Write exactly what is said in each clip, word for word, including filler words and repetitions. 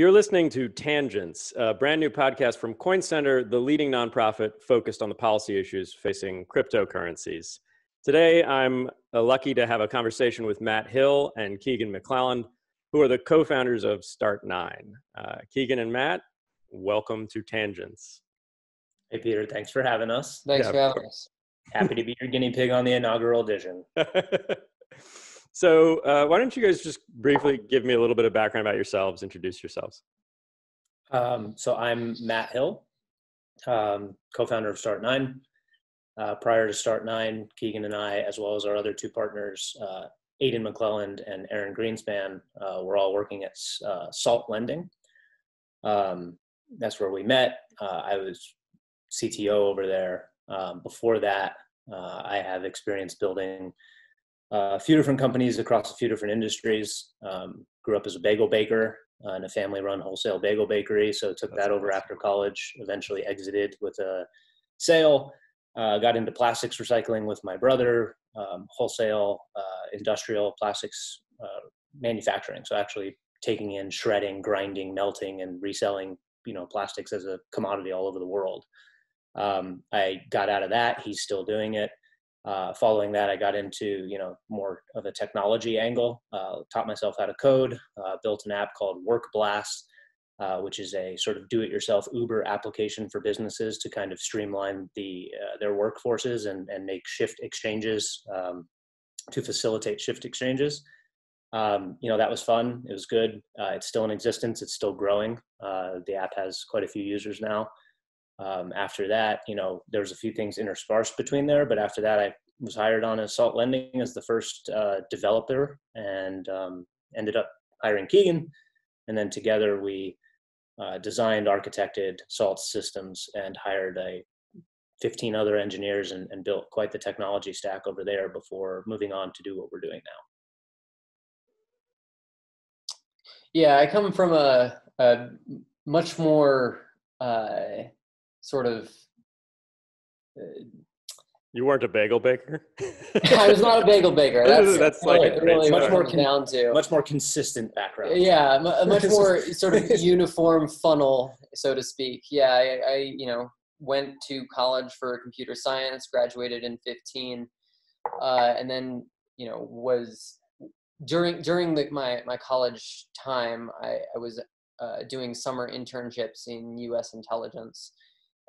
You're listening to Tangents, a brand new podcast from Coin Center, the leading nonprofit focused on the policy issues facing cryptocurrencies. Today, I'm lucky to have a conversation with Matt Hill and Keagan McClelland, who are the co-founders of Start nine. Uh, Keagan and Matt, welcome to Tangents. Hey, Peter, thanks for having us. Thanks yeah, for having us. Happy to be your guinea pig on the inaugural edition. So uh, why don't you guys just briefly give me a little bit of background about yourselves, introduce yourselves. Um, so I'm Matt Hill, um, co-founder of Start nine. Uh, prior to Start nine, Keagan and I, as well as our other two partners, uh, Aiden McClelland and Aaron Greenspan, uh, were all working at uh, Salt Lending. Um, that's where we met. Uh, I was C T O over there. Um, before that, uh, I have experience building Uh, a few different companies across a few different industries. Um, grew up as a bagel baker uh, in a family-run wholesale bagel bakery, so took That's that over awesome. After college, eventually exited with a sale, uh, got into plastics recycling with my brother, um, wholesale uh, industrial plastics uh, manufacturing, so actually taking in, shredding, grinding, melting, and reselling you know, plastics as a commodity all over the world. Um, I got out of that. He's still doing it. Uh, following that, I got into, you know, more of a technology angle, uh, taught myself how to code, uh, built an app called Workblast, uh, which is a sort of do-it-yourself Uber application for businesses to kind of streamline the, uh, their workforces and, and make shift exchanges, um, to facilitate shift exchanges. Um, you know, that was fun. It was good. Uh, it's still in existence. It's still growing. Uh, the app has quite a few users now. Um, after that, you know, there was a few things interspersed between there, but after that, I was hired on as Salt Lending as the first uh, developer, and um, ended up hiring Keagan, and then together we uh, designed, architected Salt's systems, and hired a fifteen other engineers, and, and built quite the technology stack over there before moving on to do what we're doing now. Yeah, I come from a, a much more uh, sort of... Uh, you weren't a bagel baker? I was not a bagel baker. That's, That's like really, really much more down to. Much more consistent background. Yeah, a much more sort of uniform funnel, so to speak. Yeah, I, I, you know, went to college for computer science, graduated in fifteen, uh, and then, you know, was, during during the, my, my college time, I, I was uh, doing summer internships in U S intelligence.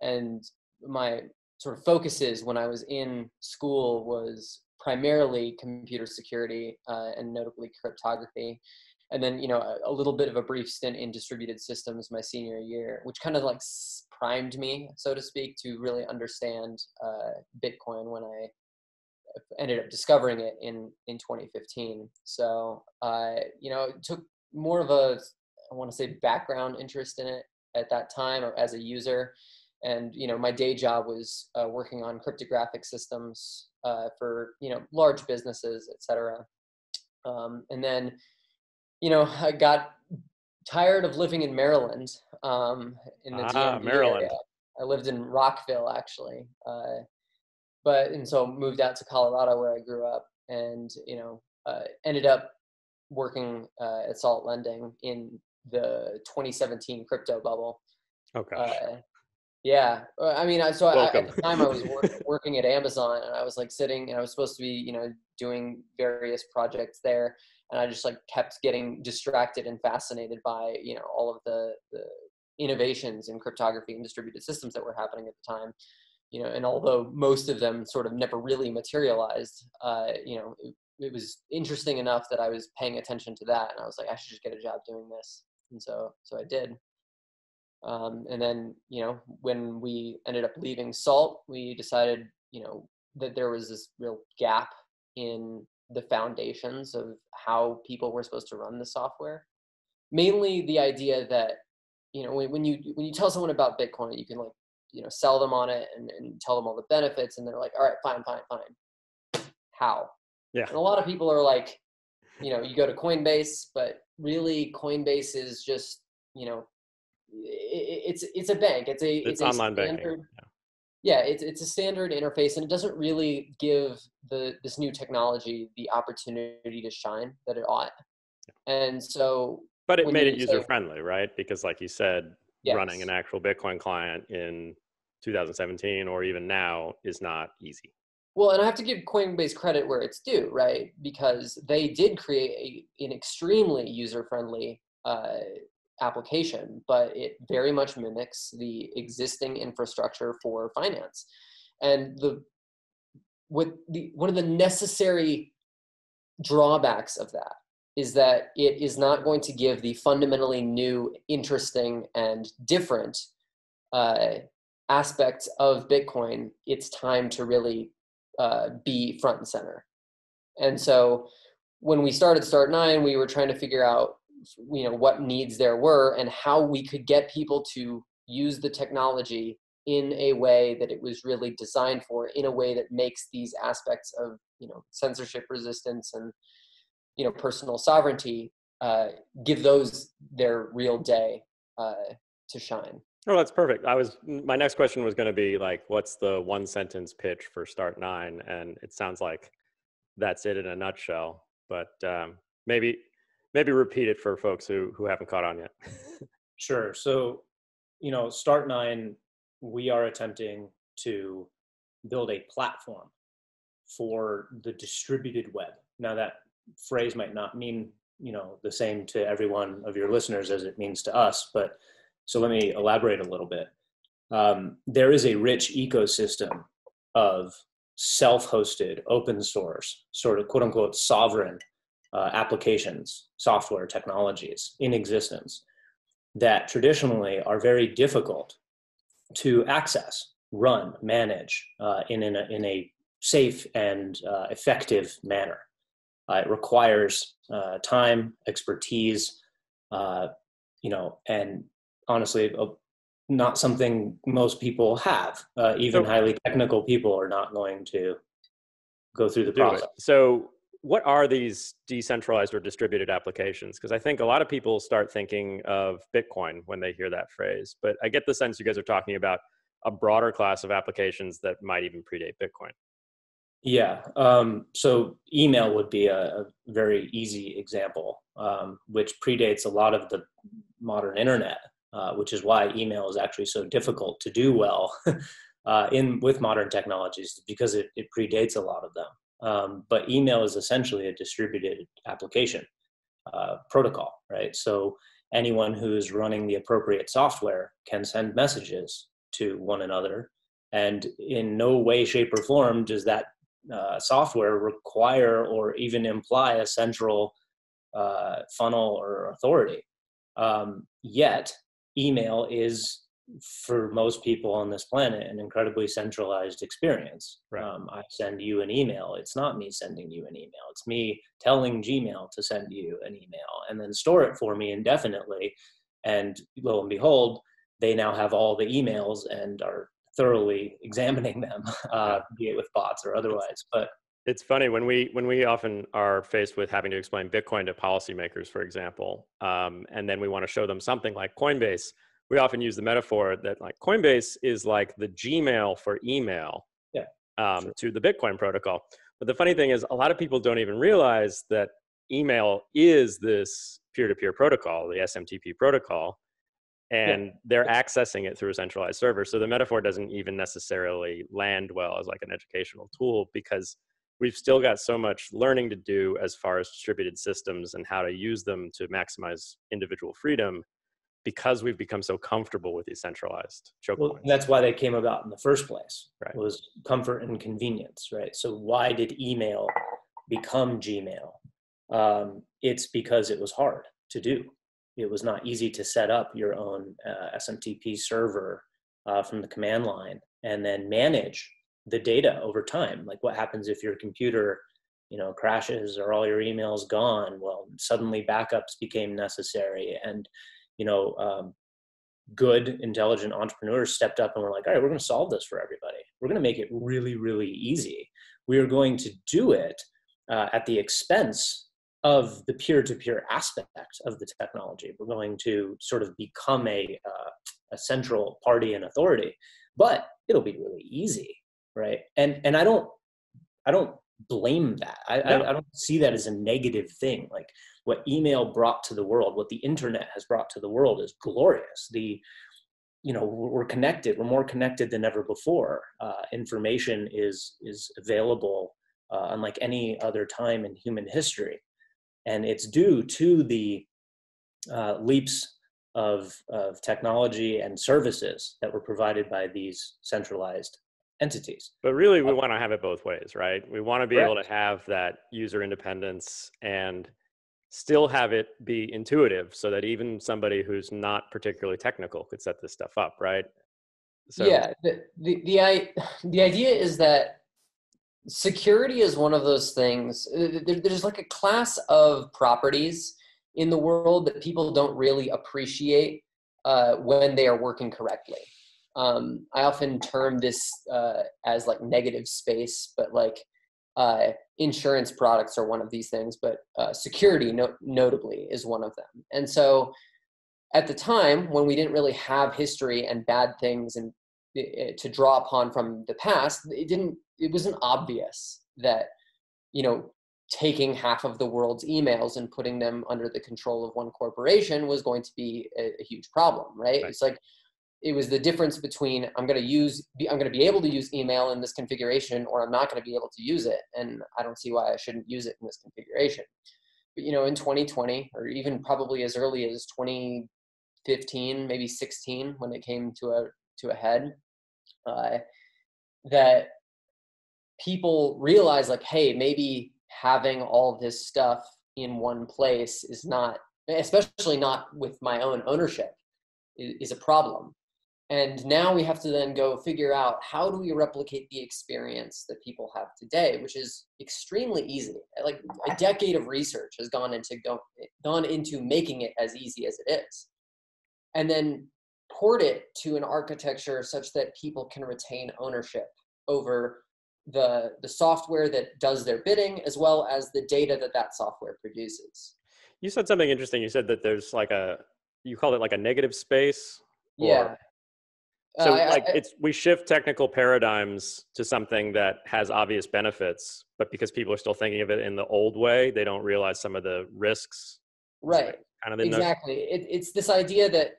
And my sort of focuses when I was in school was primarily computer security uh, and notably cryptography. And then, you know, a, a little bit of a brief stint in distributed systems my senior year, which kind of like primed me, so to speak, to really understand uh, Bitcoin when I ended up discovering it in, in twenty fifteen. So, uh, you know, it took more of a, I want to say, background interest in it at that time or as a user. And, you know, my day job was uh, working on cryptographic systems uh, for, you know, large businesses, et cetera. Um, and then, you know, I got tired of living in Maryland. Um, in the ah, D M V Maryland. Area. I lived in Rockville, actually. Uh, but, and so moved out to Colorado where I grew up and, you know, uh, ended up working uh, at Salt Lending in the twenty seventeen crypto bubble. Oh, gosh. Uh, Yeah, I mean, I so I, at the time I was work, working at Amazon, and I was like sitting, and I was supposed to be, you know, doing various projects there, and I just like kept getting distracted and fascinated by, you know, all of the, the innovations in cryptography and distributed systems that were happening at the time, you know, and although most of them sort of never really materialized, uh, you know, it, it was interesting enough that I was paying attention to that, and I was like, I should just get a job doing this, and so so I did. Um, and then, you know, when we ended up leaving Salt, we decided, you know, that there was this real gap in the foundations of how people were supposed to run the software. Mainly the idea that, you know, when, when you when you tell someone about Bitcoin, you can like, you know, sell them on it and, and tell them all the benefits. And they're like, all right, fine, fine, fine. How? Yeah. And a lot of people are like, you know, you go to Coinbase, but really Coinbase is just, you know, it's it's a bank. It's a it's, it's online banking. Yeah, it's it's a standard interface, and it doesn't really give the this new technology the opportunity to shine that it ought. And so, But it made it user friendly, right? Because like you said, yes. running an actual Bitcoin client in two thousand seventeen or even now is not easy. Well, and I have to give Coinbase credit where it's due, right? Because they did create a, an extremely user-friendly uh, application, but it very much mimics the existing infrastructure for finance. And the, with the, one of the necessary drawbacks of that is that it is not going to give the fundamentally new, interesting, and different uh, aspects of Bitcoin its time to really uh, be front and center. And so when we started Start nine, we were trying to figure out, you know, what needs there were and how we could get people to use the technology in a way that it was really designed for, in a way that makes these aspects of, you know, censorship resistance and, you know, personal sovereignty, uh, give those their real day uh, to shine. Oh, that's perfect. I was, my next question was going to be like, what's the one sentence pitch for Start nine? And it sounds like that's it in a nutshell, but um, maybe, maybe repeat it for folks who, who haven't caught on yet. Sure. So, you know, Start nine, we are attempting to build a platform for the distributed web. Now that phrase might not mean, you know, the same to every one of your listeners as it means to us, but so let me elaborate a little bit. Um, there is a rich ecosystem of self-hosted, open source, sort of quote unquote sovereign uh, applications, software technologies in existence that traditionally are very difficult to access, run, manage uh, in, in, a, in a safe and uh, effective manner. Uh, it requires uh, time, expertise, uh, you know, and honestly, uh, not something most people have. Uh, even so, highly technical people are not going to go through the process. So what are these decentralized or distributed applications? Because I think a lot of people start thinking of Bitcoin when they hear that phrase. But I get the sense you guys are talking about a broader class of applications that might even predate Bitcoin. Yeah. Um, so email would be a, a very easy example, um, which predates a lot of the modern internet, uh, which is why email is actually so difficult to do well uh, in with modern technologies, because it, it predates a lot of them. Um, but email is essentially a distributed application uh, protocol, right? So anyone who is running the appropriate software can send messages to one another. And in no way, shape, or form does that uh, software require or even imply a central uh, funnel or authority. Um, yet, email is, for most people on this planet, an incredibly centralized experience. Right. Um, I send you an email. It's not me sending you an email. It's me telling Gmail to send you an email and then store it for me indefinitely. And lo and behold, they now have all the emails and are thoroughly examining them, uh, be it with bots or otherwise. But it's funny when we when we often are faced with having to explain Bitcoin to policymakers, for example, um, and then we want to show them something like Coinbase. We often use the metaphor that like Coinbase is like the Gmail for email, yeah, um, sure. to the Bitcoin protocol. But the funny thing is, a lot of people don't even realize that email is this peer-to-peer protocol, the S M T P protocol. And yeah. they're accessing it through a centralized server. So the metaphor doesn't even necessarily land well as like an educational tool, because we've still got so much learning to do as far as distributed systems and how to use them to maximize individual freedom, because we've become so comfortable with these centralized choke well, points. That's why they came about in the first place, right. was comfort and convenience, right? So why did email become Gmail? Um, it's because it was hard to do. It was not easy to set up your own uh, S M T P server uh, from the command line and then manage the data over time. Like what happens if your computer, you know, crashes or all your emails gone? Well, suddenly backups became necessary, and, you know, um, good, intelligent entrepreneurs stepped up and were like, all right, we're going to solve this for everybody. We're going to make it really, really easy. We are going to do it uh, at the expense of the peer-to-peer aspect of the technology. We're going to sort of become a, uh, a central party and authority, but it'll be really easy, right? And and I don't I don't blame that. I, no. I, I don't see that as a negative thing. Like what email brought to the world, what the internet has brought to the world is glorious. The, you know, we're connected, we're more connected than ever before. Uh, information is, is available uh, unlike any other time in human history. And it's due to the uh, leaps of, of technology and services that were provided by these centralized entities. But really, we want to have it both ways, right? We want to be Correct. Able to have that user independence and still have it be intuitive so that even somebody who's not particularly technical could set this stuff up, right? So yeah, the, the, the, I, the idea is that security is one of those things. There's like a class of properties in the world that people don't really appreciate uh, when they are working correctly. Um, I often term this uh, as like negative space, but like uh, insurance products are one of these things, but uh, security no- notably is one of them. And so at the time when we didn't really have history and bad things and uh, to draw upon from the past, it didn't, it wasn't obvious that, you know, taking half of the world's emails and putting them under the control of one corporation was going to be a, a huge problem, right? right? It's like, it was the difference between I'm going to use, I'm going to be able to use email in this configuration, or I'm not going to be able to use it. And I don't see why I shouldn't use it in this configuration. But, you know, in twenty twenty, or even probably as early as twenty fifteen, maybe sixteen, when it came to a, to a head, uh, that people realize like, hey, maybe having all this stuff in one place is not, especially not with my own ownership, is a problem. And now we have to then go figure out how do we replicate the experience that people have today, which is extremely easy. Like a decade of research has gone into go, gone into making it as easy as it is. And then port it to an architecture such that people can retain ownership over the, the software that does their bidding, as well as the data that that software produces. You said something interesting. You said that there's like a, you call it like a negative space? Or, yeah. So uh, like I, I, it's, we shift technical paradigms to something that has obvious benefits, but because people are still thinking of it in the old way, they don't realize some of the risks. Right. Kind of exactly. It, it's this idea that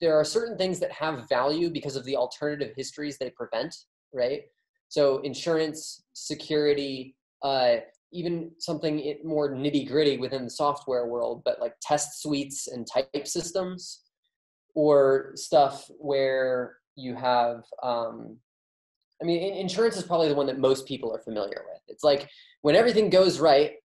there are certain things that have value because of the alternative histories they prevent, right? So insurance, security, uh, even something more nitty gritty within the software world, but like test suites and type systems, or stuff where you have, um, I mean, insurance is probably the one that most people are familiar with. It's like when everything goes right,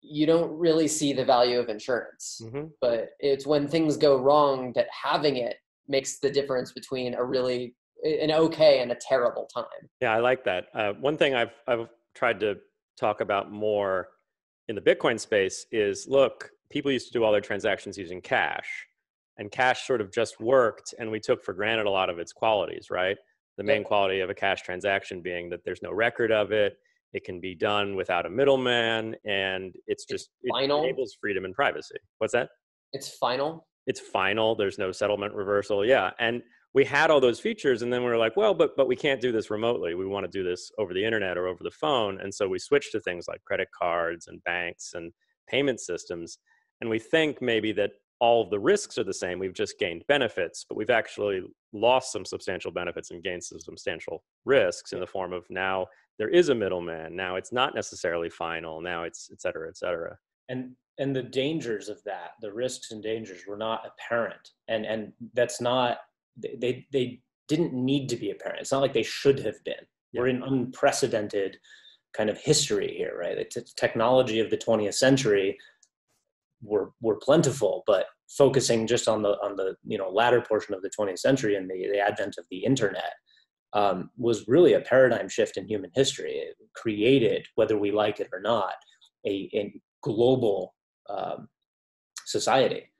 you don't really see the value of insurance, mm-hmm. but it's when things go wrong that having it makes the difference between a really, an okay and a terrible time. Yeah, I like that. Uh, one thing I've I've tried to talk about more in the Bitcoin space is, look, people used to do all their transactions using cash, and cash sort of just worked, and we took for granted a lot of its qualities, right? The main quality of a cash transaction being that there's no record of it, it can be done without a middleman, and it's just, it enables freedom and privacy. What's that? It's final. It's final, there's no settlement reversal, yeah. And we had all those features, and then we were like, well, but but we can't do this remotely. We want to do this over the internet or over the phone. And so we switched to things like credit cards and banks and payment systems. And we think maybe that all of the risks are the same. We've just gained benefits, but we've actually lost some substantial benefits and gained some substantial risks in the form of now there is a middleman. Now it's not necessarily final. Now it's et cetera, et cetera. And and the dangers of that, the risks and dangers were not apparent. And and that's not, They they didn't need to be apparent. It's not like they should have been. Yeah. We're in unprecedented kind of history here, right? The t- technology of the twentieth century were were plentiful, but focusing just on the on the you know latter portion of the twentieth century and the, the advent of the internet um, was really a paradigm shift in human history. It created, whether we like it or not, a, a global um, society.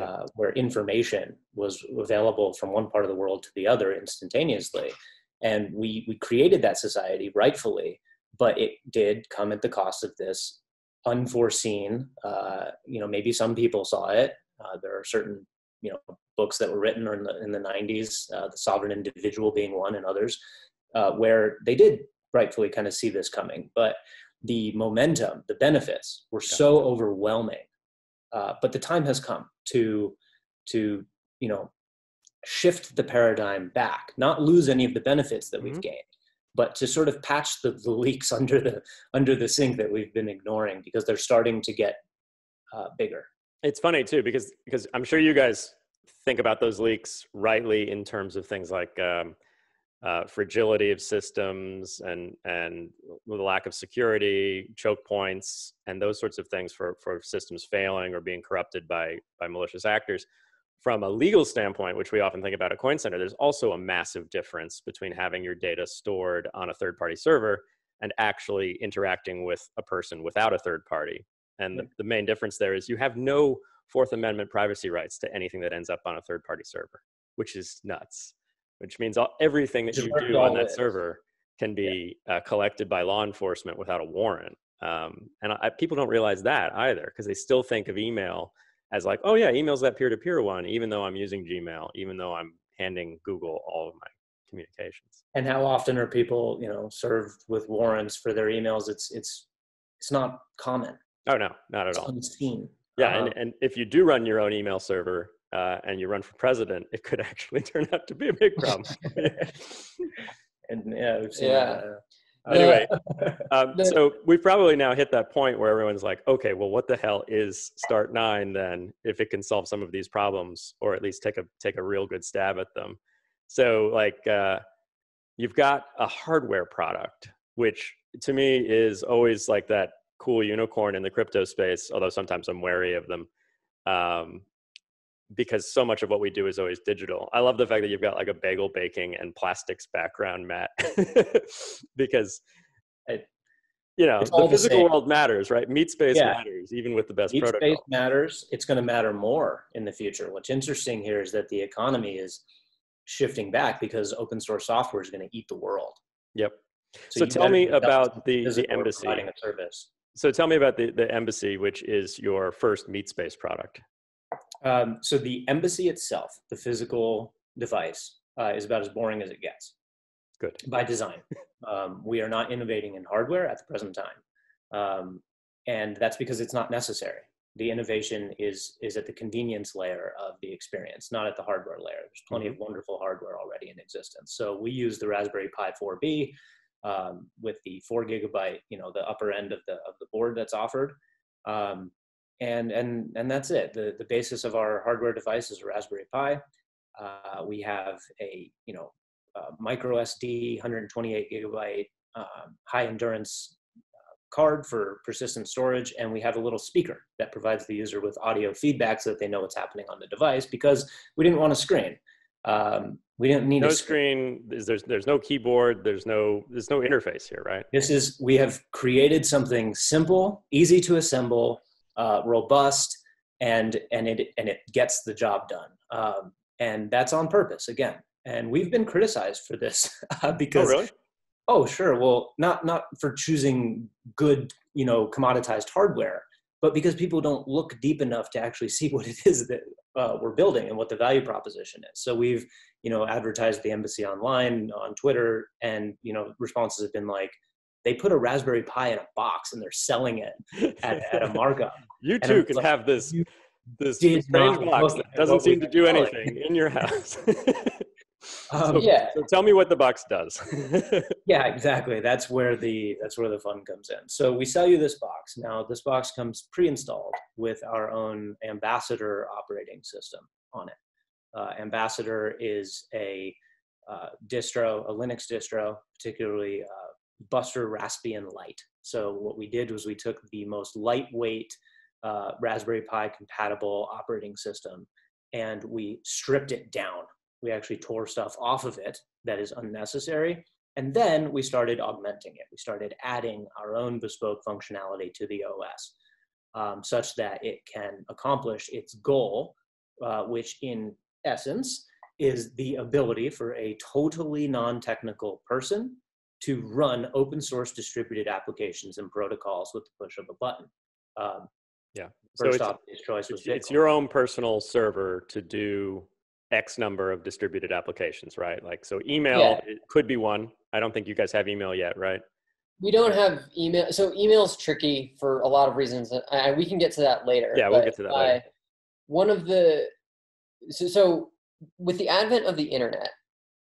Uh, where information was available from one part of the world to the other instantaneously. And we, we created that society rightfully, but it did come at the cost of this unforeseen, uh, you know, maybe some people saw it. Uh, there are certain, you know, books that were written in the, in the nineties, uh, The Sovereign Individual being one, and others, uh, where they did rightfully kind of see this coming. But the momentum, the benefits were so overwhelming Uh, but the time has come to, to, you know, shift the paradigm back, not lose any of the benefits that mm-hmm. we've gained, but to sort of patch the, the leaks under the, under the sink that we've been ignoring, because they're starting to get uh, bigger. It's funny too, because, because I'm sure you guys think about those leaks rightly in terms of things like um, uh, fragility of systems and, and the lack of security, choke points, and those sorts of things for, for systems failing or being corrupted by, by malicious actors. From a legal standpoint, which we often think about at Coin Center, there's also a massive difference between having your data stored on a third-party server and actually interacting with a person without a third party. And the, the main difference there is you have no Fourth Amendment privacy rights to anything that ends up on a third-party server, which is nuts, which means all, everything that you do on that server can be uh, collected by law enforcement without a warrant. Um, and I, people don't realize that either, because they still think of email as like, oh yeah, email's that peer-to-peer one, even though I'm using Gmail, even though I'm handing Google all of my communications. And how often are people, you know, served with warrants for their emails? It's it's it's not common. Oh no, not at all. It's unseen. Yeah, um, and, and if you do run your own email server uh, and you run for president, it could actually turn out to be a big problem. and yeah, we've seen yeah. that. Uh, Anyway, um, so we've probably now hit that point where everyone's like, okay, well, what the hell is Start nine then, if it can solve some of these problems, or at least take a take a real good stab at them? So like, uh, you've got a hardware product, which to me is always like that cool unicorn in the crypto space, although sometimes I'm wary of them, um, because so much of what we do is always digital. I love the fact that you've got like a bagel baking and plastics background, Matt, because it, you know, the physical the world matters, right? Meat space yeah. matters, even with the best Meat protocol. Meat space matters. It's going to matter more in the future. What's interesting here is that the economy is shifting back because open source software is going to eat the world. Yep. So, so tell me about the, the embassy. Providing a service. So tell me about the, the embassy, which is your first Meat space product. Um, so the embassy itself, the physical device, uh, is about as boring as it gets. Good. By design. Um, we are not innovating in hardware at the present time. Um, and that's because it's not necessary. The innovation is, is at the convenience layer of the experience, not at the hardware layer. There's plenty mm-hmm. of wonderful hardware already in existence. So we use the Raspberry Pi four B um, with the four gigabyte, you know, the upper end of the, of the board that's offered. Um, And, and, and that's it. The, the basis of our hardware device is a Raspberry Pi. Uh, we have a, you know, uh, micro S D, one hundred twenty-eight gigabyte, um, high endurance uh, card for persistent storage. And we have a little speaker that provides the user with audio feedback so that they know what's happening on the device, because we didn't want a screen. Um, we didn't need no a screen. screen. There's, there's no keyboard. There's no, there's no interface here, right? This is, we have created something simple, easy to assemble, Uh, robust, and and it and it gets the job done, um, and that's on purpose again. And we've been criticized for this uh, because oh, really? oh sure, well not not for choosing good, you know, commoditized hardware, but because people don't look deep enough to actually see what it is that uh, we're building and what the value proposition is. So we've you know advertised the embassy online on Twitter, and you know responses have been like, they put a Raspberry Pi in a box and they're selling it at, at a markup. You too can like, have this this strange box that doesn't seem to do anything in your house. um, so, yeah. So tell me what the box does. yeah, exactly. That's where the that's where the fun comes in. So we sell you this box. Now this box comes pre-installed with our own Ambassador operating system on it. Uh, Ambassador is a uh, distro, a Linux distro, particularly. Uh, Buster Raspbian Lite. So what we did was we took the most lightweight uh, Raspberry Pi compatible operating system and we stripped it down. We actually tore stuff off of it that is unnecessary. And then we started augmenting it. We started adding our own bespoke functionality to the O S um, such that it can accomplish its goal, uh, which in essence is the ability for a totally non-technical person to run open source distributed applications and protocols with the push of a button. Um, yeah. First off, his choice was Bitcoin. It's your own personal server to do X number of distributed applications, right? Like, so email yeah. it could be one. I don't think you guys have email yet, right? We don't have email. So email's tricky for a lot of reasons. I, we can get to that later. Yeah, we'll get to that later. I, one of the, so, so with the advent of the internet,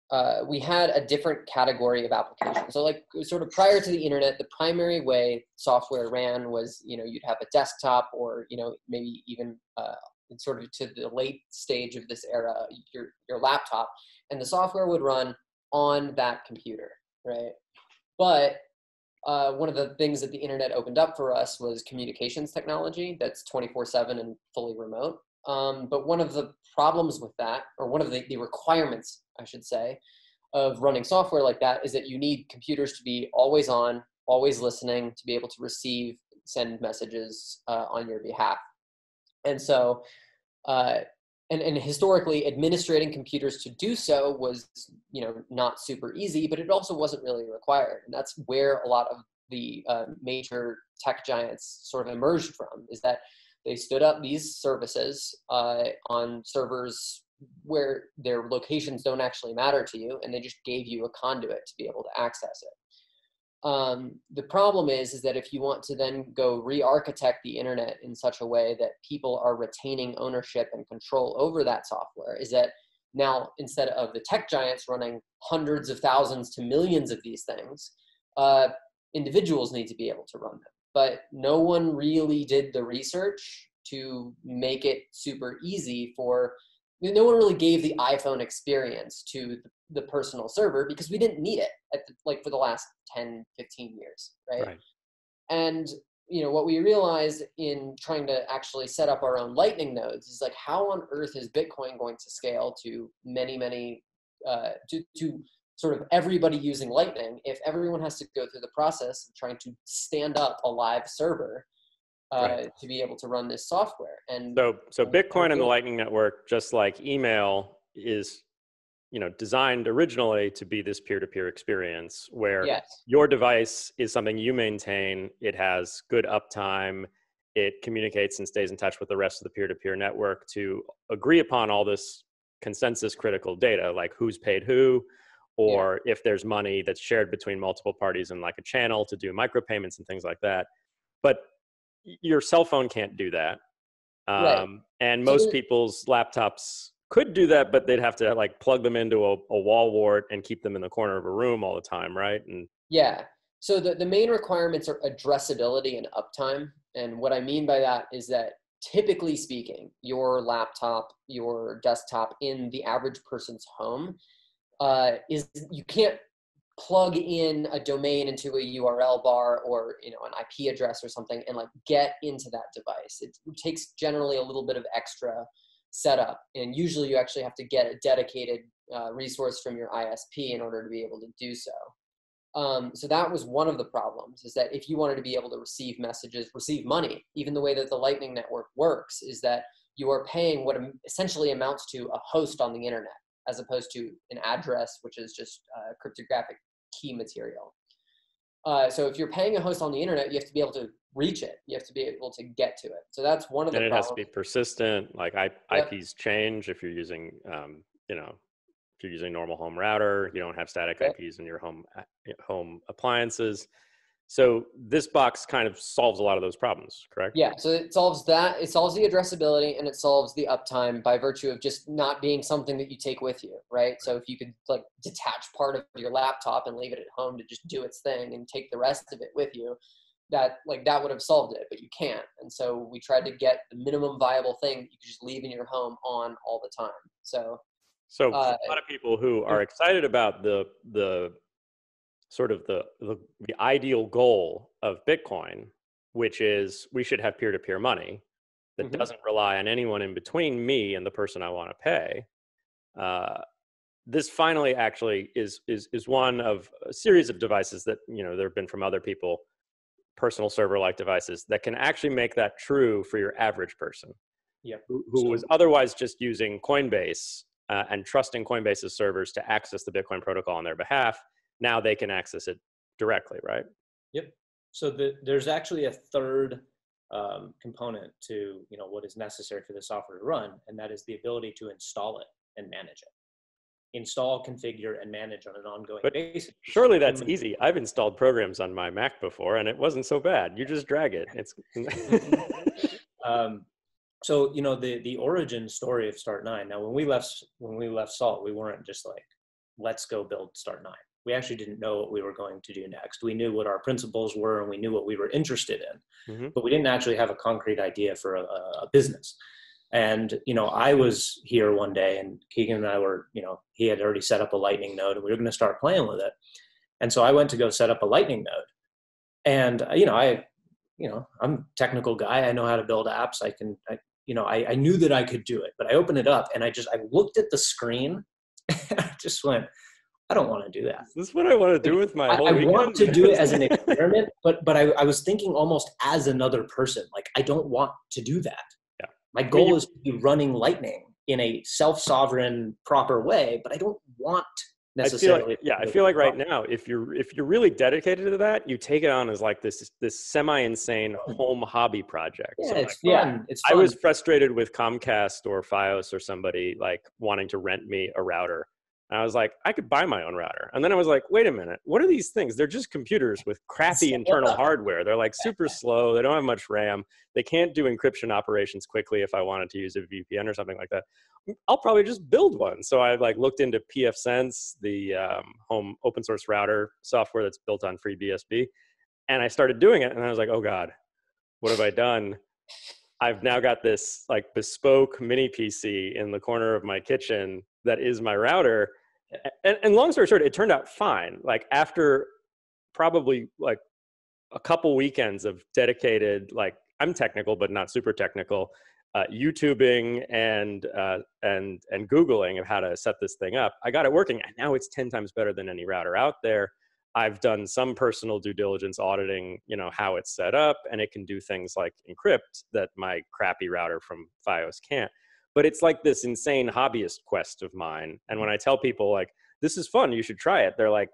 uh, we had a different category of applications. So like sort of prior to the internet, the primary way software ran was, you know, you'd have a desktop or, you know, maybe even uh, sort of to the late stage of this era, your, your laptop, and the software would run on that computer, right? But Uh, one of the things that the internet opened up for us was communications technology that's twenty-four seven and fully remote. Um, but one of the problems with that, or one of the, the requirements, I should say, of running software like that is that you need computers to be always on, always listening, to be able to receive, send messages uh, on your behalf. And so, uh, and, and historically, administrating computers to do so was, you know, not super easy, but it also wasn't really required. And that's where a lot of the uh, major tech giants sort of emerged from, is that they stood up these services uh, on servers where their locations don't actually matter to you, and they just gave you a conduit to be able to access it. Um, the problem is, is that if you want to then go re-architect the internet in such a way that people are retaining ownership and control over that software, is that now instead of the tech giants running hundreds of thousands to millions of these things, uh, individuals need to be able to run them. But no one really did the research to make it super easy for, no one really gave the iPhone experience to the personal server because we didn't need it at the, like for the last ten, fifteen years, right? Right. And you know, what we realized in trying to actually set up our own Lightning nodes is like, how on earth is Bitcoin going to scale to many, many, uh, to, to sort of everybody using Lightning if everyone has to go through the process of trying to stand up a live server uh, right. to be able to run this software? And so, so Bitcoin and the Lightning Network, just like email, is, you know, designed originally to be this peer-to-peer experience where yes. your device is something you maintain, it has good uptime, it communicates and stays in touch with the rest of the peer-to-peer network to agree upon all this consensus critical data, like who's paid who, or yeah. if there's money that's shared between multiple parties in like a channel to do micropayments and things like that. But your cell phone can't do that. Um, right. And most people's laptops could do that, but they'd have to like plug them into a, a wall wart and keep them in the corner of a room all the time, right? And yeah. So the, the main requirements are addressability and uptime. And what I mean by that is that typically speaking, your laptop, your desktop in the average person's home uh, is, you can't plug in a domain into a U R L bar or, you know, an I P address or something and like get into that device. It takes generally a little bit of extra setup, and usually you actually have to get a dedicated uh, resource from your I S P in order to be able to do so. Um, so that was one of the problems, is that if you wanted to be able to receive messages, receive money, even the way that the Lightning Network works is that you are paying what essentially amounts to a host on the internet, as opposed to an address, which is just uh, cryptographic key material. Uh, so if you're paying a host on the internet, you have to be able to reach it. You have to be able to get to it. So that's one of the problems. And it has to be persistent. Like I, yep. I Ps change if you're using, um, you know, if you're using normal home router, you don't have static yep. I Ps in your home home appliances. So this box kind of solves a lot of those problems, correct? Yeah, so it solves that. It solves the addressability and it solves the uptime by virtue of just not being something that you take with you, right? So if you could like detach part of your laptop and leave it at home to just do its thing and take the rest of it with you, that like that would have solved it, but you can't. And so we tried to get the minimum viable thing that you could just leave in your home on all the time. So, so uh, a lot of people who are excited about the the sort of the, the the ideal goal of Bitcoin, which is we should have peer-to-peer money that mm-hmm. doesn't rely on anyone in between me and the person I want to pay. Uh, this finally actually is is is one of a series of devices that, you know, there have been from other people, personal server-like devices that can actually make that true for your average person yeah. who, who so, was otherwise just using Coinbase uh, and trusting Coinbase's servers to access the Bitcoin protocol on their behalf. Now they can access it directly, right? Yep. So the, there's actually a third um, component to, you know, what is necessary for the software to run, and that is the ability to install it and manage it. install, configure, and manage on an ongoing but basis. Surely that's um, easy. I've installed programs on my Mac before, and it wasn't so bad. You just drag it. It's um, so you know the the origin story of Start nine. Now, when we left when we left Salt, we weren't just like, let's go build Start nine. We actually didn't know what we were going to do next. We knew what our principles were, and we knew what we were interested in, mm-hmm. but we didn't actually have a concrete idea for a, a business. And, you know, I was here one day and Keagan and I were, you know, he had already set up a Lightning node and we were going to start playing with it. And so I went to go set up a Lightning node. And, you know, I, you know, I'm a technical guy. I know how to build apps. I can, I, you know, I, I knew that I could do it, but I opened it up and I just, I looked at the screen and I just went, I don't want to do that. This is what I want to do with my whole I, I want to do it as an experiment, but but I, I was thinking almost as another person. Like, I don't want to do that. Yeah. My goal I mean, you, is to be running Lightning in a self-sovereign, proper way, but I don't want necessarily. I like, yeah, I feel like right now, if you're if you're really dedicated to that, you take it on as like this this semi-insane home hobby project. Yeah, so it's, like, fun. Oh, it's fun. I was frustrated with Comcast or Fios or somebody like wanting to rent me a router. And I was like, I could buy my own router. And then I was like, wait a minute, what are these things? They're just computers with crappy internal hardware. They're like super slow. They don't have much RAM. They can't do encryption operations quickly if I wanted to use a V P N or something like that. I'll probably just build one. So I like looked into pfSense, the um, home open source router software that's built on FreeBSD. And I started doing it. And I was like, oh God, what have I done? I've now got this like bespoke mini P C in the corner of my kitchen that is my router. And, and long story short, it turned out fine. Like after probably like a couple weekends of dedicated, like I'm technical, but not super technical, uh, YouTubing and, uh, and, and Googling of how to set this thing up, I got it working. And now it's ten times better than any router out there. I've done some personal due diligence auditing, you know, how it's set up, and it can do things like encrypt that my crappy router from Fios can't. But it's like this insane hobbyist quest of mine. And when I tell people like, this is fun, you should try it, they're like,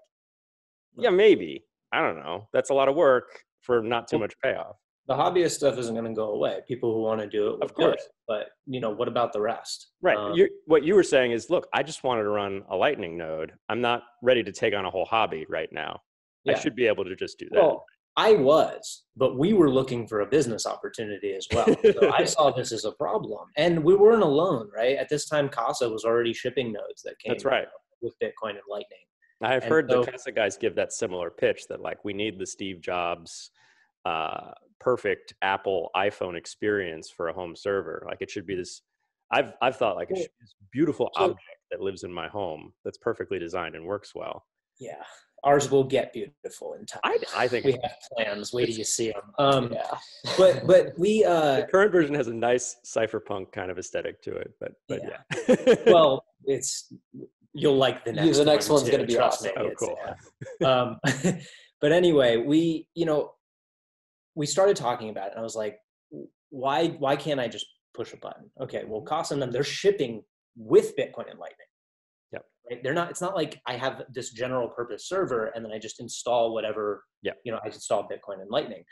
yeah, maybe. I don't know. That's a lot of work for not too much payoff. The hobbyist stuff isn't going to go away. People who want to do it, will of course. Do it. But you know, what about the rest? Right. Um, You're, what you were saying is, look, I just wanted to run a Lightning node. I'm not ready to take on a whole hobby right now. Yeah. I should be able to just do that. Well, I was, but we were looking for a business opportunity as well. So I saw this as a problem, and we weren't alone, right? At this time, Casa was already shipping nodes that came That's right. with Bitcoin and Lightning. I've and heard so, the Casa guys give that similar pitch that like, we need the Steve Jobs uh, perfect Apple iPhone experience for a home server. Like it should be this, I've, I've thought like it should be this beautiful object that lives in my home that's perfectly designed and works well. Yeah. Ours will get beautiful in time. I, I think we have plans. Wait till you see them. Um, yeah. But but we uh, the current version has a nice cypherpunk kind of aesthetic to it. But but yeah. yeah. Well, it's you'll like the next. Yeah, the next one one's going to be awesome. Oh, cool. Yeah. um, but anyway, we you know we started talking about it, and I was like, why why can't I just push a button? Okay, well, Casa and them, they're shipping with Bitcoin and Lightning. They're not, it's not like I have this general purpose server and then I just install whatever, yeah. you know, I install Bitcoin and Lightning.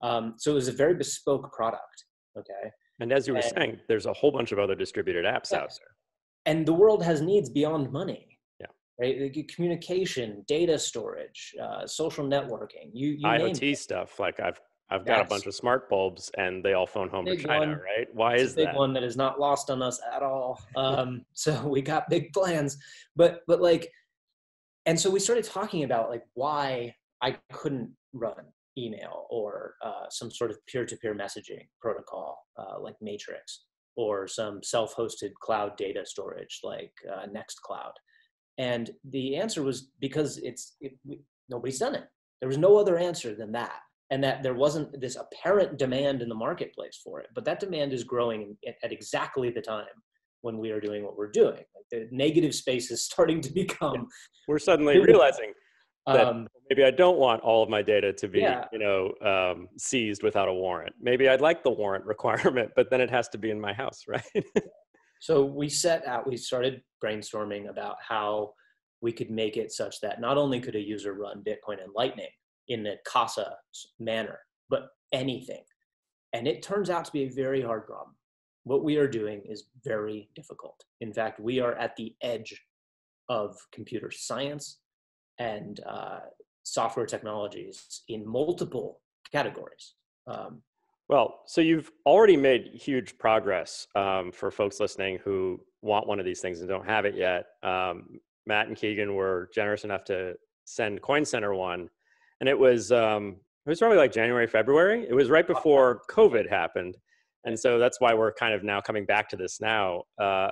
Um, so it was a very bespoke product. Okay. And as you were and, saying, there's a whole bunch of other distributed apps yeah. out there. And the world has needs beyond money. Yeah. Right. Communication, data storage, uh, social networking, you, you IoT name stuff. It. Like I've, I've got That's, a bunch of smart bulbs and they all phone home to China, one, right? Why is that? Big one that is not lost on us at all. Um, so we got big plans, but, but like, and so we started talking about like why I couldn't run email or uh, some sort of peer-to-peer messaging protocol uh, like Matrix or some self-hosted cloud data storage like uh, NextCloud. And the answer was because it's, it, we, nobody's done it. There was no other answer than that. And that there wasn't this apparent demand in the marketplace for it. But that demand is growing at exactly the time when we are doing what we're doing. Like the negative space is starting to become. Yeah. We're suddenly realizing that um, maybe I don't want all of my data to be yeah. you know, um, seized without a warrant. Maybe I'd like the warrant requirement, but then it has to be in my house, right? So we set out, we started brainstorming about how we could make it such that not only could a user run Bitcoin and Lightning, in a Casa manner, but anything. And it turns out to be a very hard problem. What we are doing is very difficult. In fact, we are at the edge of computer science and uh, software technologies in multiple categories. Um, well, so you've already made huge progress um, for folks listening who want one of these things and don't have it yet. Um, Matt and Keagan were generous enough to send Coin Center one, and it was um, it was probably like January, February. It was right before COVID happened, and so that's why we're kind of now coming back to this now. Uh,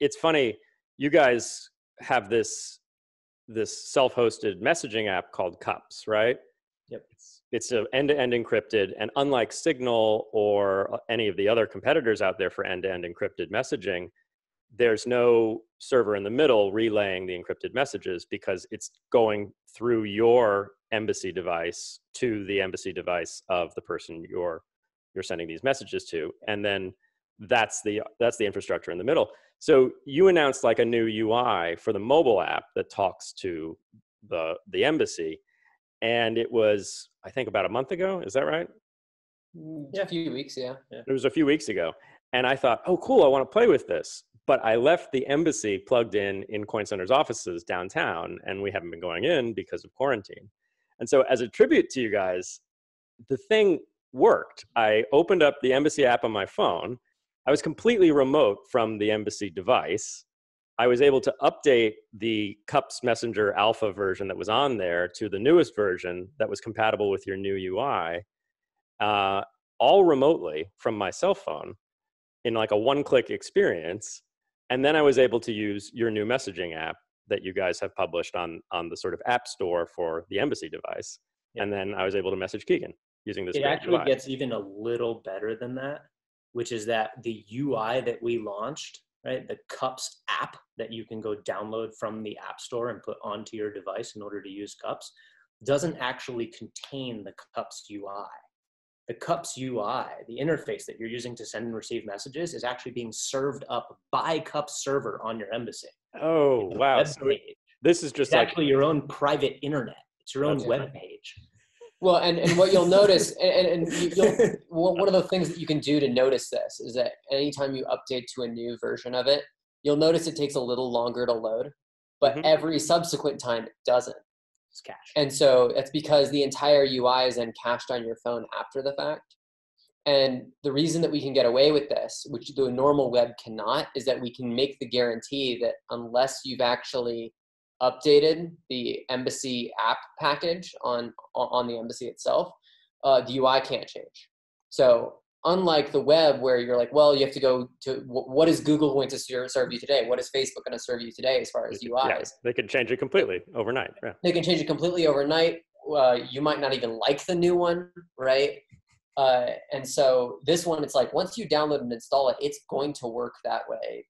it's funny, you guys have this this self-hosted messaging app called Cups, right? Yep. It's, it's a end-to-end encrypted, and unlike Signal or any of the other competitors out there for end-to-end encrypted messaging, there's no server in the middle relaying the encrypted messages because it's going through your embassy device to the embassy device of the person you're you're sending these messages to, and then that's the that's the infrastructure in the middle. So you announced like a new U I for the mobile app that talks to the the embassy, and it was, I think, about a month ago. Is that right? Yeah, a few weeks. Yeah, yeah. It was a few weeks ago, and I thought, oh, cool, I want to play with this. But I left the embassy plugged in in Coin Center's offices downtown, and we haven't been going in because of quarantine. And so as a tribute to you guys, the thing worked. I opened up the embassy app on my phone. I was completely remote from the embassy device. I was able to update the Cups Messenger alpha version that was on there to the newest version that was compatible with your new U I, uh, all remotely from my cell phone in like a one-click experience. And then I was able to use your new messaging app that you guys have published on, on the sort of app store for the embassy device. Yeah. And then I was able to message Keagan using this. It actually U I. Gets even a little better than that, which is that the U I that we launched, right, the Cups app that you can go download from the app store and put onto your device in order to use Cups, doesn't actually contain the Cups U I. The Cups U I, the interface that you're using to send and receive messages, is actually being served up by Cups server on your embassy. Oh, it's wow. So it, this is just it's like actually your own private internet. It's your own okay. web page. Well, and, and what you'll notice, and, and you'll, one of the things that you can do to notice this is that anytime you update to a new version of it, you'll notice it takes a little longer to load, but mm-hmm. every subsequent time it doesn't. It's cached. And so that's because the entire U I is then cached on your phone after the fact. And the reason that we can get away with this, which the normal web cannot, is that we can make the guarantee that unless you've actually updated the embassy app package on, on the embassy itself, uh, the U I can't change. So unlike the web where you're like, well, you have to go to, what is Google going to serve you today? What is Facebook going to serve you today as far as U Is? Yeah, they can change it completely overnight. Yeah. They can change it completely overnight. Uh, you might not even like the new one, right? Uh, and so this one, it's like, once you download and install it, it's going to work that way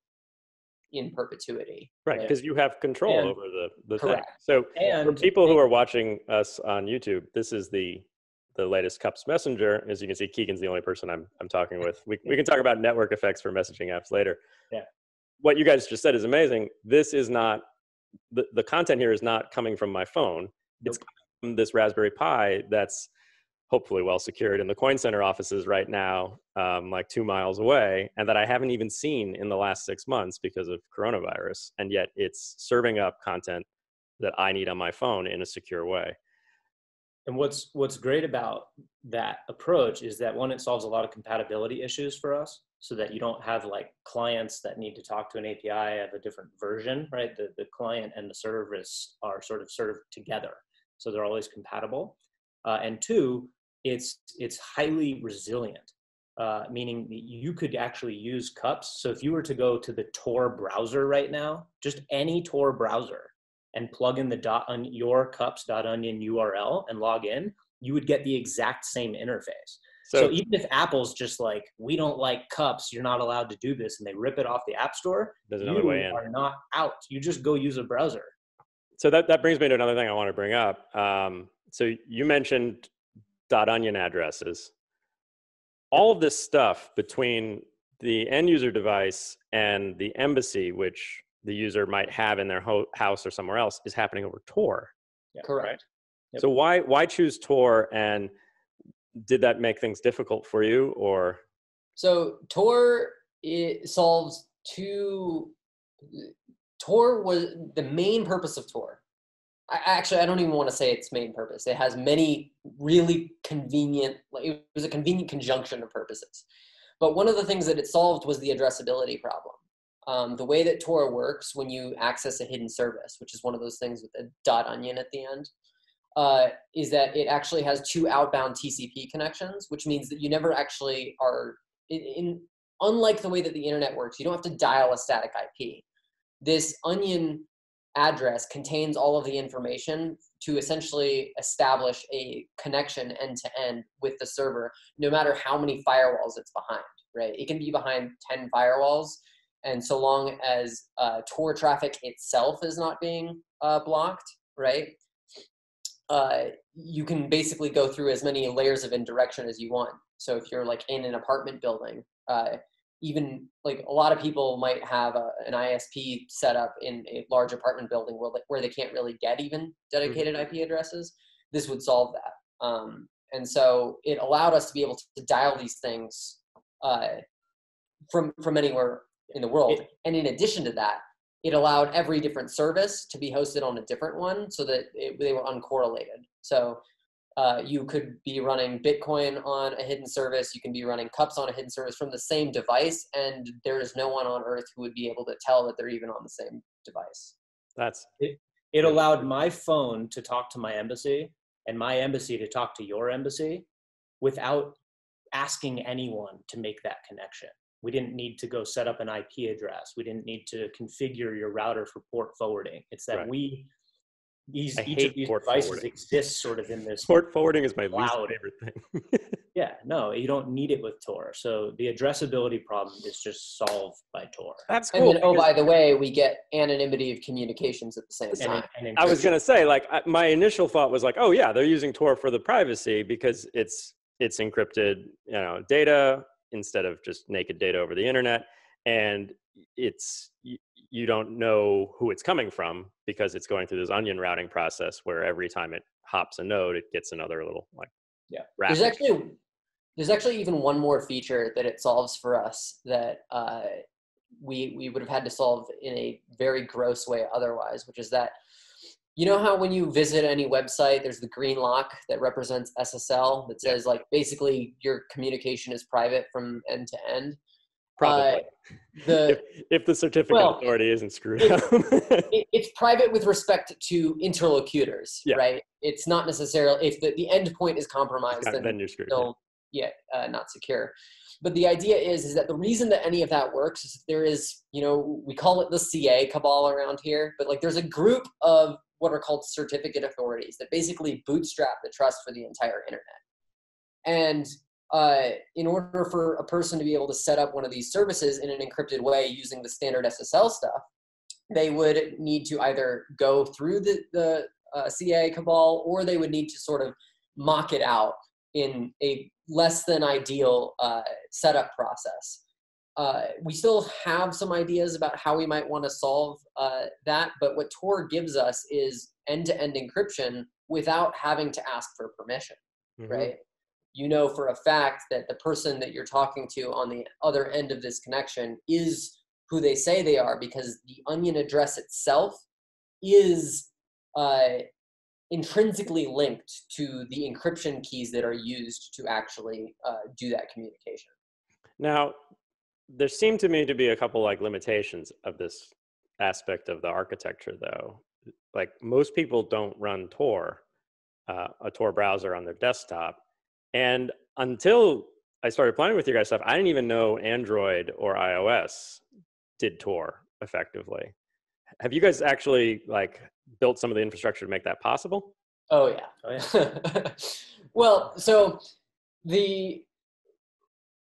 in perpetuity. Right, because right? you have control and, over the, the thing. So and, for people who are watching us on YouTube, this is the the latest Cups Messenger. As you can see, Keagan's the only person I'm, I'm talking with. We, we can talk about network effects for messaging apps later. Yeah. What you guys just said is amazing. This is not, the, the content here is not coming from my phone. It's coming from this Raspberry Pi that's hopefully well secured in the Coin Center offices right now, um, like two miles away, and that I haven't even seen in the last six months because of coronavirus. And yet it's serving up content that I need on my phone in a secure way. And what's what's great about that approach is that, one, it solves a lot of compatibility issues for us, so that you don't have like clients that need to talk to an A P I of a different version, right? The, the client and the service are sort of served together, so they're always compatible. Uh, and two, it's it's highly resilient, uh, meaning you could actually use Cups. So if you were to go to the Tor browser right now, just any Tor browser, and plug in the .on your cups dot onion U R L and log in, you would get the exact same interface. So, so even if Apple's just like, we don't like Cups, you're not allowed to do this, and they rip it off the App Store, there's another way in. You are not out. You just go use a browser. So that, that brings me to another thing I want to bring up. Um, so you mentioned .onion addresses. All of this stuff between the end user device and the embassy, which the user might have in their ho house or somewhere else, is happening over Tor. Yeah. Correct. Right? Yep. So why why choose Tor, and did that make things difficult for you, or? So Tor, it solves two Tor was the main purpose of Tor. I, actually, I don't even want to say its main purpose. It has many really convenient, like it was a convenient conjunction of purposes. But one of the things that it solved was the addressability problem. Um, the way that Tor works when you access a hidden service, which is one of those things with a dot onion at the end, uh, is that it actually has two outbound T C P connections, which means that you never actually are, in, in unlike the way that the internet works, you don't have to dial a static I P. This onion address contains all of the information to essentially establish a connection end to end with the server, no matter how many firewalls it's behind, right? It can be behind ten firewalls. And so long as uh, Tor traffic itself is not being uh, blocked, right, uh, you can basically go through as many layers of indirection as you want. So if you're like in an apartment building, uh, even like a lot of people might have a, an I S P set up in a large apartment building where, where they can't really get even dedicated I P addresses. This would solve that. Um, and so it allowed us to be able to dial these things uh, from, from anywhere in the world. It, and in addition to that, it allowed every different service to be hosted on a different one so that it, they were uncorrelated. So uh, you could be running Bitcoin on a hidden service, you can be running Cups on a hidden service from the same device, and there is no one on earth who would be able to tell that they're even on the same device. That's it. It allowed my phone to talk to my embassy and my embassy to talk to your embassy without asking anyone to make that connection. We didn't need to go set up an I P address. We didn't need to configure your router for port forwarding. It's that right. we, these, each of these devices exists sort of in this. Port forwarding is my least favorite thing. Yeah, no, you don't need it with Tor. So the addressability problem is just solved by Tor. That's cool. And then, oh, by the way, we get anonymity of communications at the same time. And, and I was going to say, like, I, my initial thought was like, oh yeah, they're using Tor for the privacy because it's it's encrypted, you know, data, instead of just naked data over the internet, and it's you, you don't know who it's coming from because it's going through this onion routing process where every time it hops a node, it gets another little like yeah. Rapid. There's actually there's actually even one more feature that it solves for us that uh, we we would have had to solve in a very gross way otherwise, which is that you know how when you visit any website, there's the green lock that represents S S L that says like basically your communication is private from end to end. Probably. Uh, the, if, if the certificate well, authority isn't screwed it, up. it, it's private with respect to interlocutors, yeah. right? It's not necessarily, if the, the end point is compromised, yeah, then, then you're screwed. Still, yeah, uh, not secure. But the idea is, is that the reason that any of that works is there is, you know, we call it the C A cabal around here, but like there's a group of what are called certificate authorities that basically bootstrap the trust for the entire internet. And uh, in order for a person to be able to set up one of these services in an encrypted way using the standard S S L stuff, they would need to either go through the, the uh, C A cabal, or they would need to sort of mock it out in a less than ideal uh, setup process. Uh, we still have some ideas about how we might want to solve uh, that, but what Tor gives us is end-to-end encryption without having to ask for permission, mm-hmm. right? You know for a fact that the person that you're talking to on the other end of this connection is who they say they are because the onion address itself is uh, intrinsically linked to the encryption keys that are used to actually uh, do that communication. Now, there seem to me to be a couple like limitations of this aspect of the architecture though. Like most people don't run Tor, uh, a Tor browser on their desktop. And until I started playing with you guys stuff, I didn't even know Android or iOS did Tor effectively. Have you guys actually like built some of the infrastructure to make that possible? Oh yeah. Oh, yeah. Well, so the,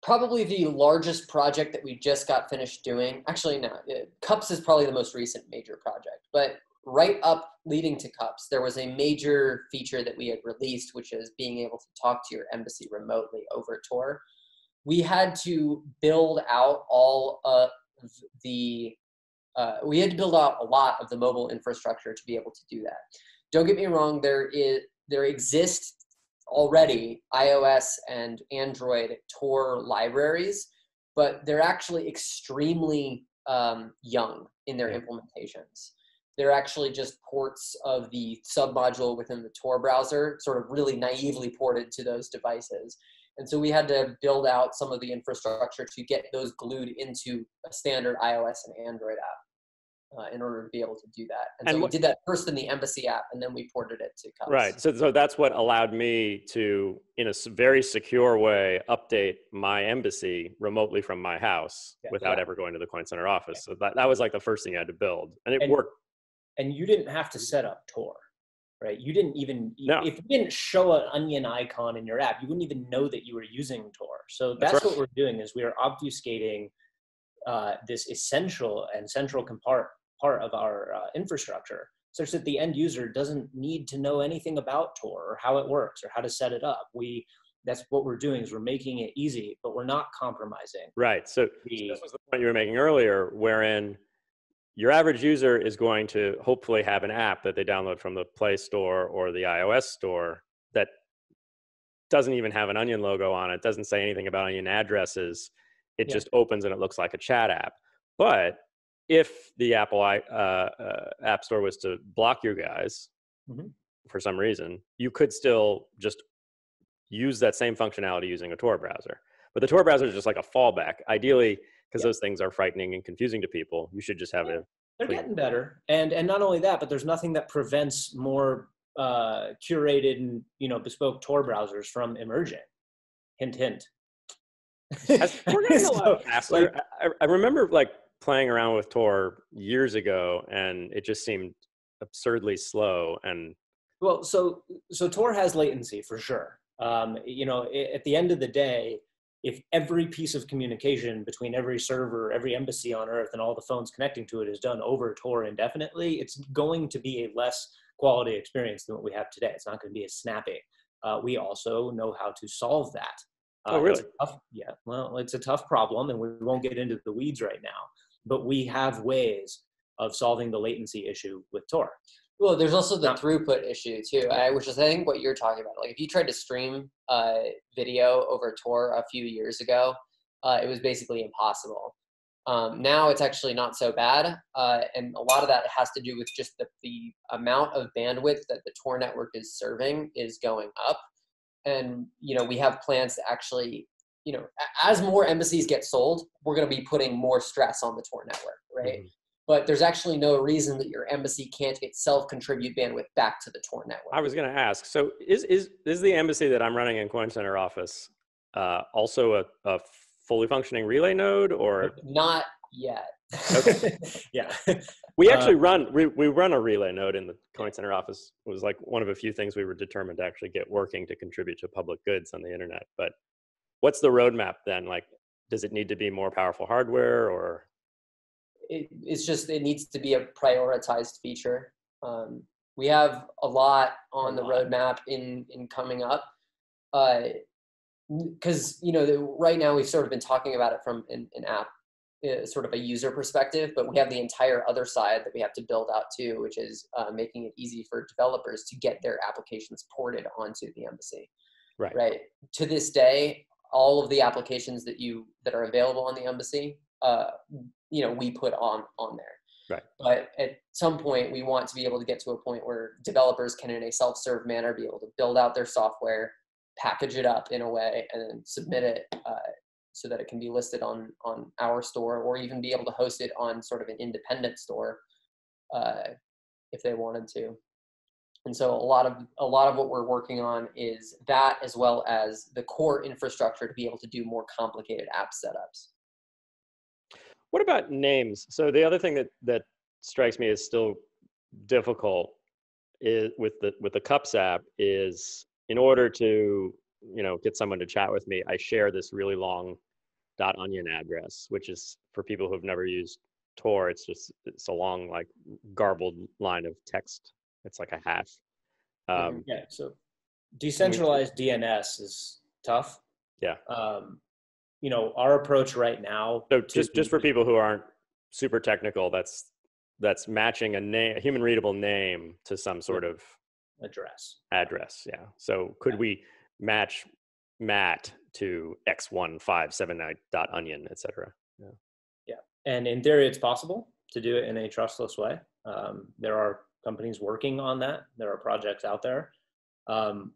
probably the largest project that we just got finished doing, actually no, Cups is probably the most recent major project, but right up leading to Cups, there was a major feature that we had released, which is being able to talk to your embassy remotely over Tor. We had to build out all of the, uh, we had to build out a lot of the mobile infrastructure to be able to do that. Don't get me wrong, there is, there exists already iOS and Android Tor libraries, but they're actually extremely um, young in their yeah. implementations. They're actually just ports of the submodule within the Tor browser, sort of really naively ported to those devices. And so we had to build out some of the infrastructure to get those glued into a standard iOS and Android app uh, in order to be able to do that. And, and so we did that first in the Embassy app, and then we ported it to Cups. Right. So, so that's what allowed me to, in a very secure way, update my Embassy remotely from my house yeah, without yeah. ever going to the Coin Center office. Yeah. So that, that was like the first thing I had to build. And it and, worked. And you didn't have to set up Tor. Right, you didn't even no. if you didn't show an onion icon in your app, you wouldn't even know that you were using Tor. So that's, that's right. what we're doing is we are obfuscating uh, this essential and central compart part of our uh, infrastructure, such that the end user doesn't need to know anything about Tor or how it works or how to set it up. We that's what we're doing is we're making it easy, but we're not compromising. Right. So, the, so this was the point you were making earlier, wherein your average user is going to hopefully have an app that they download from the Play Store or the iOS store that doesn't even have an onion logo on it, doesn't say anything about onion addresses. It yeah. just opens and it looks like a chat app. But if the Apple uh, uh, App Store was to block you guys mm-hmm. for some reason, you could still just use that same functionality using a Tor browser. But the Tor browser is just like a fallback. Ideally, because yeah. those things are frightening and confusing to people. You should just have yeah. it. They're clean. Getting better. And, and not only that, but there's nothing that prevents more uh, curated and you know bespoke Tor browsers from emerging. Hint, hint. As, we're getting so, a lot faster. Like, I, I remember like playing around with Tor years ago, and it just seemed absurdly slow. And well, so, so Tor has latency for sure. Um, you know, it, at the end of the day, if every piece of communication between every server, every embassy on Earth, and all the phones connecting to it is done over Tor indefinitely, it's going to be a less quality experience than what we have today. It's not going to be as snappy. Uh, we also know how to solve that. Uh, oh, really? It's a tough, yeah, well, it's a tough problem, and we won't get into the weeds right now. But we have ways of solving the latency issue with Tor. Well, there's also the throughput issue too, which is I think what you're talking about. Like if you tried to stream uh, video over Tor a few years ago, uh, it was basically impossible. Um, now it's actually not so bad. Uh, and a lot of that has to do with just the, the amount of bandwidth that the Tor network is serving is going up. And, you know, we have plans to actually, you know, as more embassies get sold, we're going to be putting more stress on the Tor network, right? Mm-hmm. But there's actually no reason that your embassy can't itself contribute bandwidth back to the Tor network. I was going to ask, so is, is, is the embassy that I'm running in Coin Center office uh, also a, a fully functioning relay node or? Not yet. Okay. yeah. We actually um, run, we, we run a relay node in the Coin Center office. It was like one of a few things we were determined to actually get working to contribute to public goods on the internet. But what's the roadmap then? Like, does it need to be more powerful hardware or? It, it's just, it needs to be a prioritized feature. Um, we have a lot on the roadmap in, in coming up. Uh, cause you know, the, right now we've sort of been talking about it from an, an app, uh, sort of a user perspective, but we have the entire other side that we have to build out too, which is uh, making it easy for developers to get their applications ported onto the embassy. Right. Right. To this day, all of the applications that you, that are available on the embassy, uh, you know, we put on, on there. Right. But at some point we want to be able to get to a point where developers can in a self-serve manner be able to build out their software, package it up in a way, and then submit it uh, so that it can be listed on, on our store or even be able to host it on sort of an independent store uh, if they wanted to. And so a lot of, a lot of what we're working on is that, as well as the core infrastructure to be able to do more complicated app setups. What about names? So the other thing that, that strikes me as still difficult is with the with the Cups app is in order to, you know, get someone to chat with me, I share this really long .onion address, which is for people who have never used Tor. It's just it's a long like garbled line of text. It's like a hash. Um, yeah. So decentralized we, D N S is tough. Yeah. Um, you know, our approach right now. So just, just for people who aren't super technical, that's, that's matching a name, a human readable name to some sort of address address. Yeah. So could yeah. we match Matt to X one five seven nine dot onion, et cetera. Yeah. Yeah. And in theory, it's possible to do it in a trustless way. Um, there are companies working on that. There are projects out there. Um,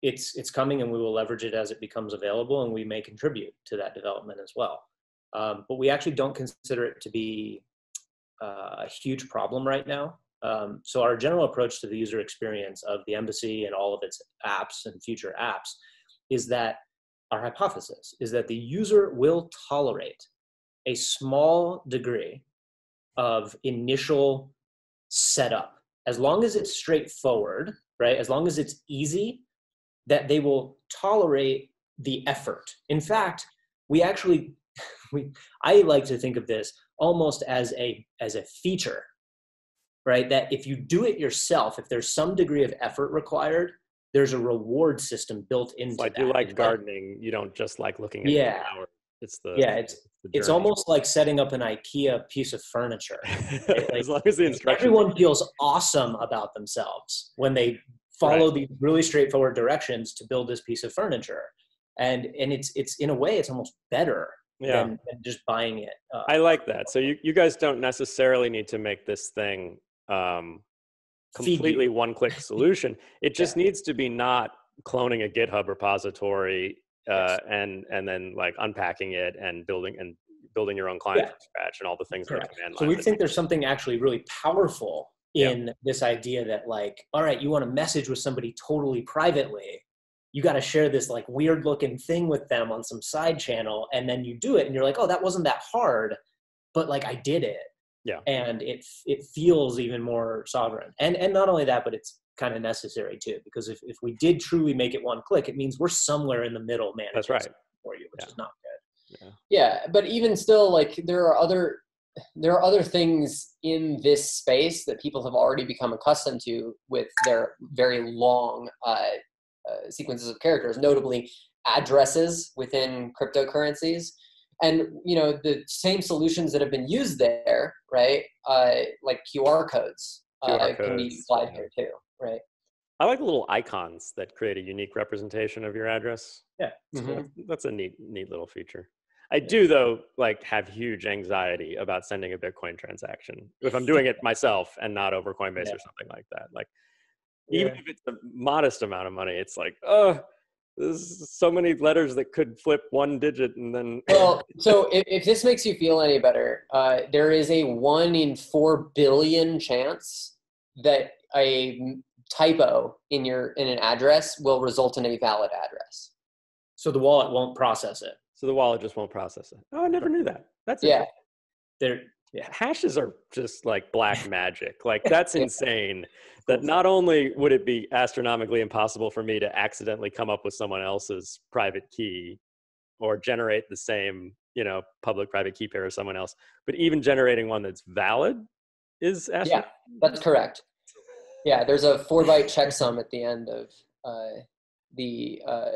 it's, it's coming, and we will leverage it as it becomes available, and we may contribute to that development as well. Um, but we actually don't consider it to be uh, a huge problem right now. Um, so our general approach to the user experience of the embassy and all of its apps and future apps is that our hypothesis is that the user will tolerate a small degree of initial setup, as long as it's straightforward, right? As long as it's easy, that they will tolerate the effort. In fact, we actually, we, I like to think of this almost as a, as a feature, right? That if you do it yourself, if there's some degree of effort required, there's a reward system built into that. Like you like gardening, you don't just like looking at the flower. It's the, yeah, it's, it's almost like setting up an IKEA piece of furniture. Right? Like, as long as the instructions. Everyone feels awesome about themselves when they follow right. these really straightforward directions to build this piece of furniture. And, and it's, it's in a way, it's almost better yeah. than, than just buying it. Uh, I like that. So you, you guys don't necessarily need to make this thing um, completely one-click solution. It just yeah. needs to be not cloning a GitHub repository Uh, and and then like unpacking it and building and building your own client yeah. from scratch and all the things. That command line so we think there's something actually really powerful in yep. this idea that like, all right, you want to message with somebody totally privately. You got to share this like weird looking thing with them on some side channel, and then you do it, and you're like, oh, that wasn't that hard, but like I did it. Yeah, and it it feels even more sovereign. And and not only that, but it's kind of necessary too, because if, if we did truly make it one click, it means we're somewhere in the middle, man. That's right. For you, which yeah. is not good. Yeah. yeah, but even still, like there are other there are other things in this space that people have already become accustomed to with their very long uh, uh, sequences of characters, notably addresses within cryptocurrencies. And you know the same solutions that have been used there, right? Uh, like Q R codes, Q R uh, codes. Can be applied yeah. here too. Right. I like the little icons that create a unique representation of your address. Yeah. That's, mm-hmm. cool. That's a neat, neat little feature. I yeah. do though, like have huge anxiety about sending a Bitcoin transaction if I'm doing it myself and not over Coinbase yeah. or something like that. Like yeah. even if it's a modest amount of money, it's like, oh, there's so many letters that could flip one digit and then. Well, so if, if this makes you feel any better, uh, there is a one in four billion chance that a typo in your in an address will result in a valid address. So the wallet won't process it. So the wallet just won't process it. Oh, I never knew that. That's yeah. There, yeah. hashes are just like black magic. Like that's yeah. insane. That not only would it be astronomically impossible for me to accidentally come up with someone else's private key, or generate the same, you know, public-private key pair of someone else, but even generating one that's valid is astronomical. Yeah, that's correct. Yeah, there's a four byte checksum at the end of uh, the uh,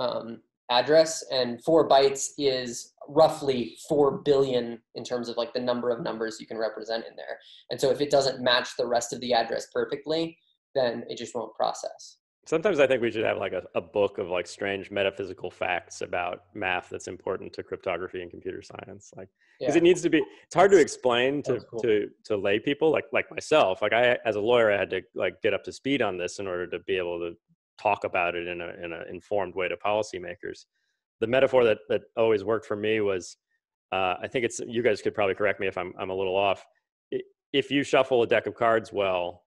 um, address, and four bytes is roughly four billion in terms of like the number of numbers you can represent in there. And so if it doesn't match the rest of the address perfectly, then it just won't process. Sometimes I think we should have like a, a book of like strange metaphysical facts about math that's important to cryptography and computer science. Like, because yeah. it needs to be, it's hard to explain to, cool. to, to lay people like, like myself. Like I, as a lawyer, I had to like get up to speed on this in order to be able to talk about it in a, in an informed way to policymakers. The metaphor that, that always worked for me was, uh, I think it's, you guys could probably correct me if I'm, I'm a little off. If you shuffle a deck of cards well,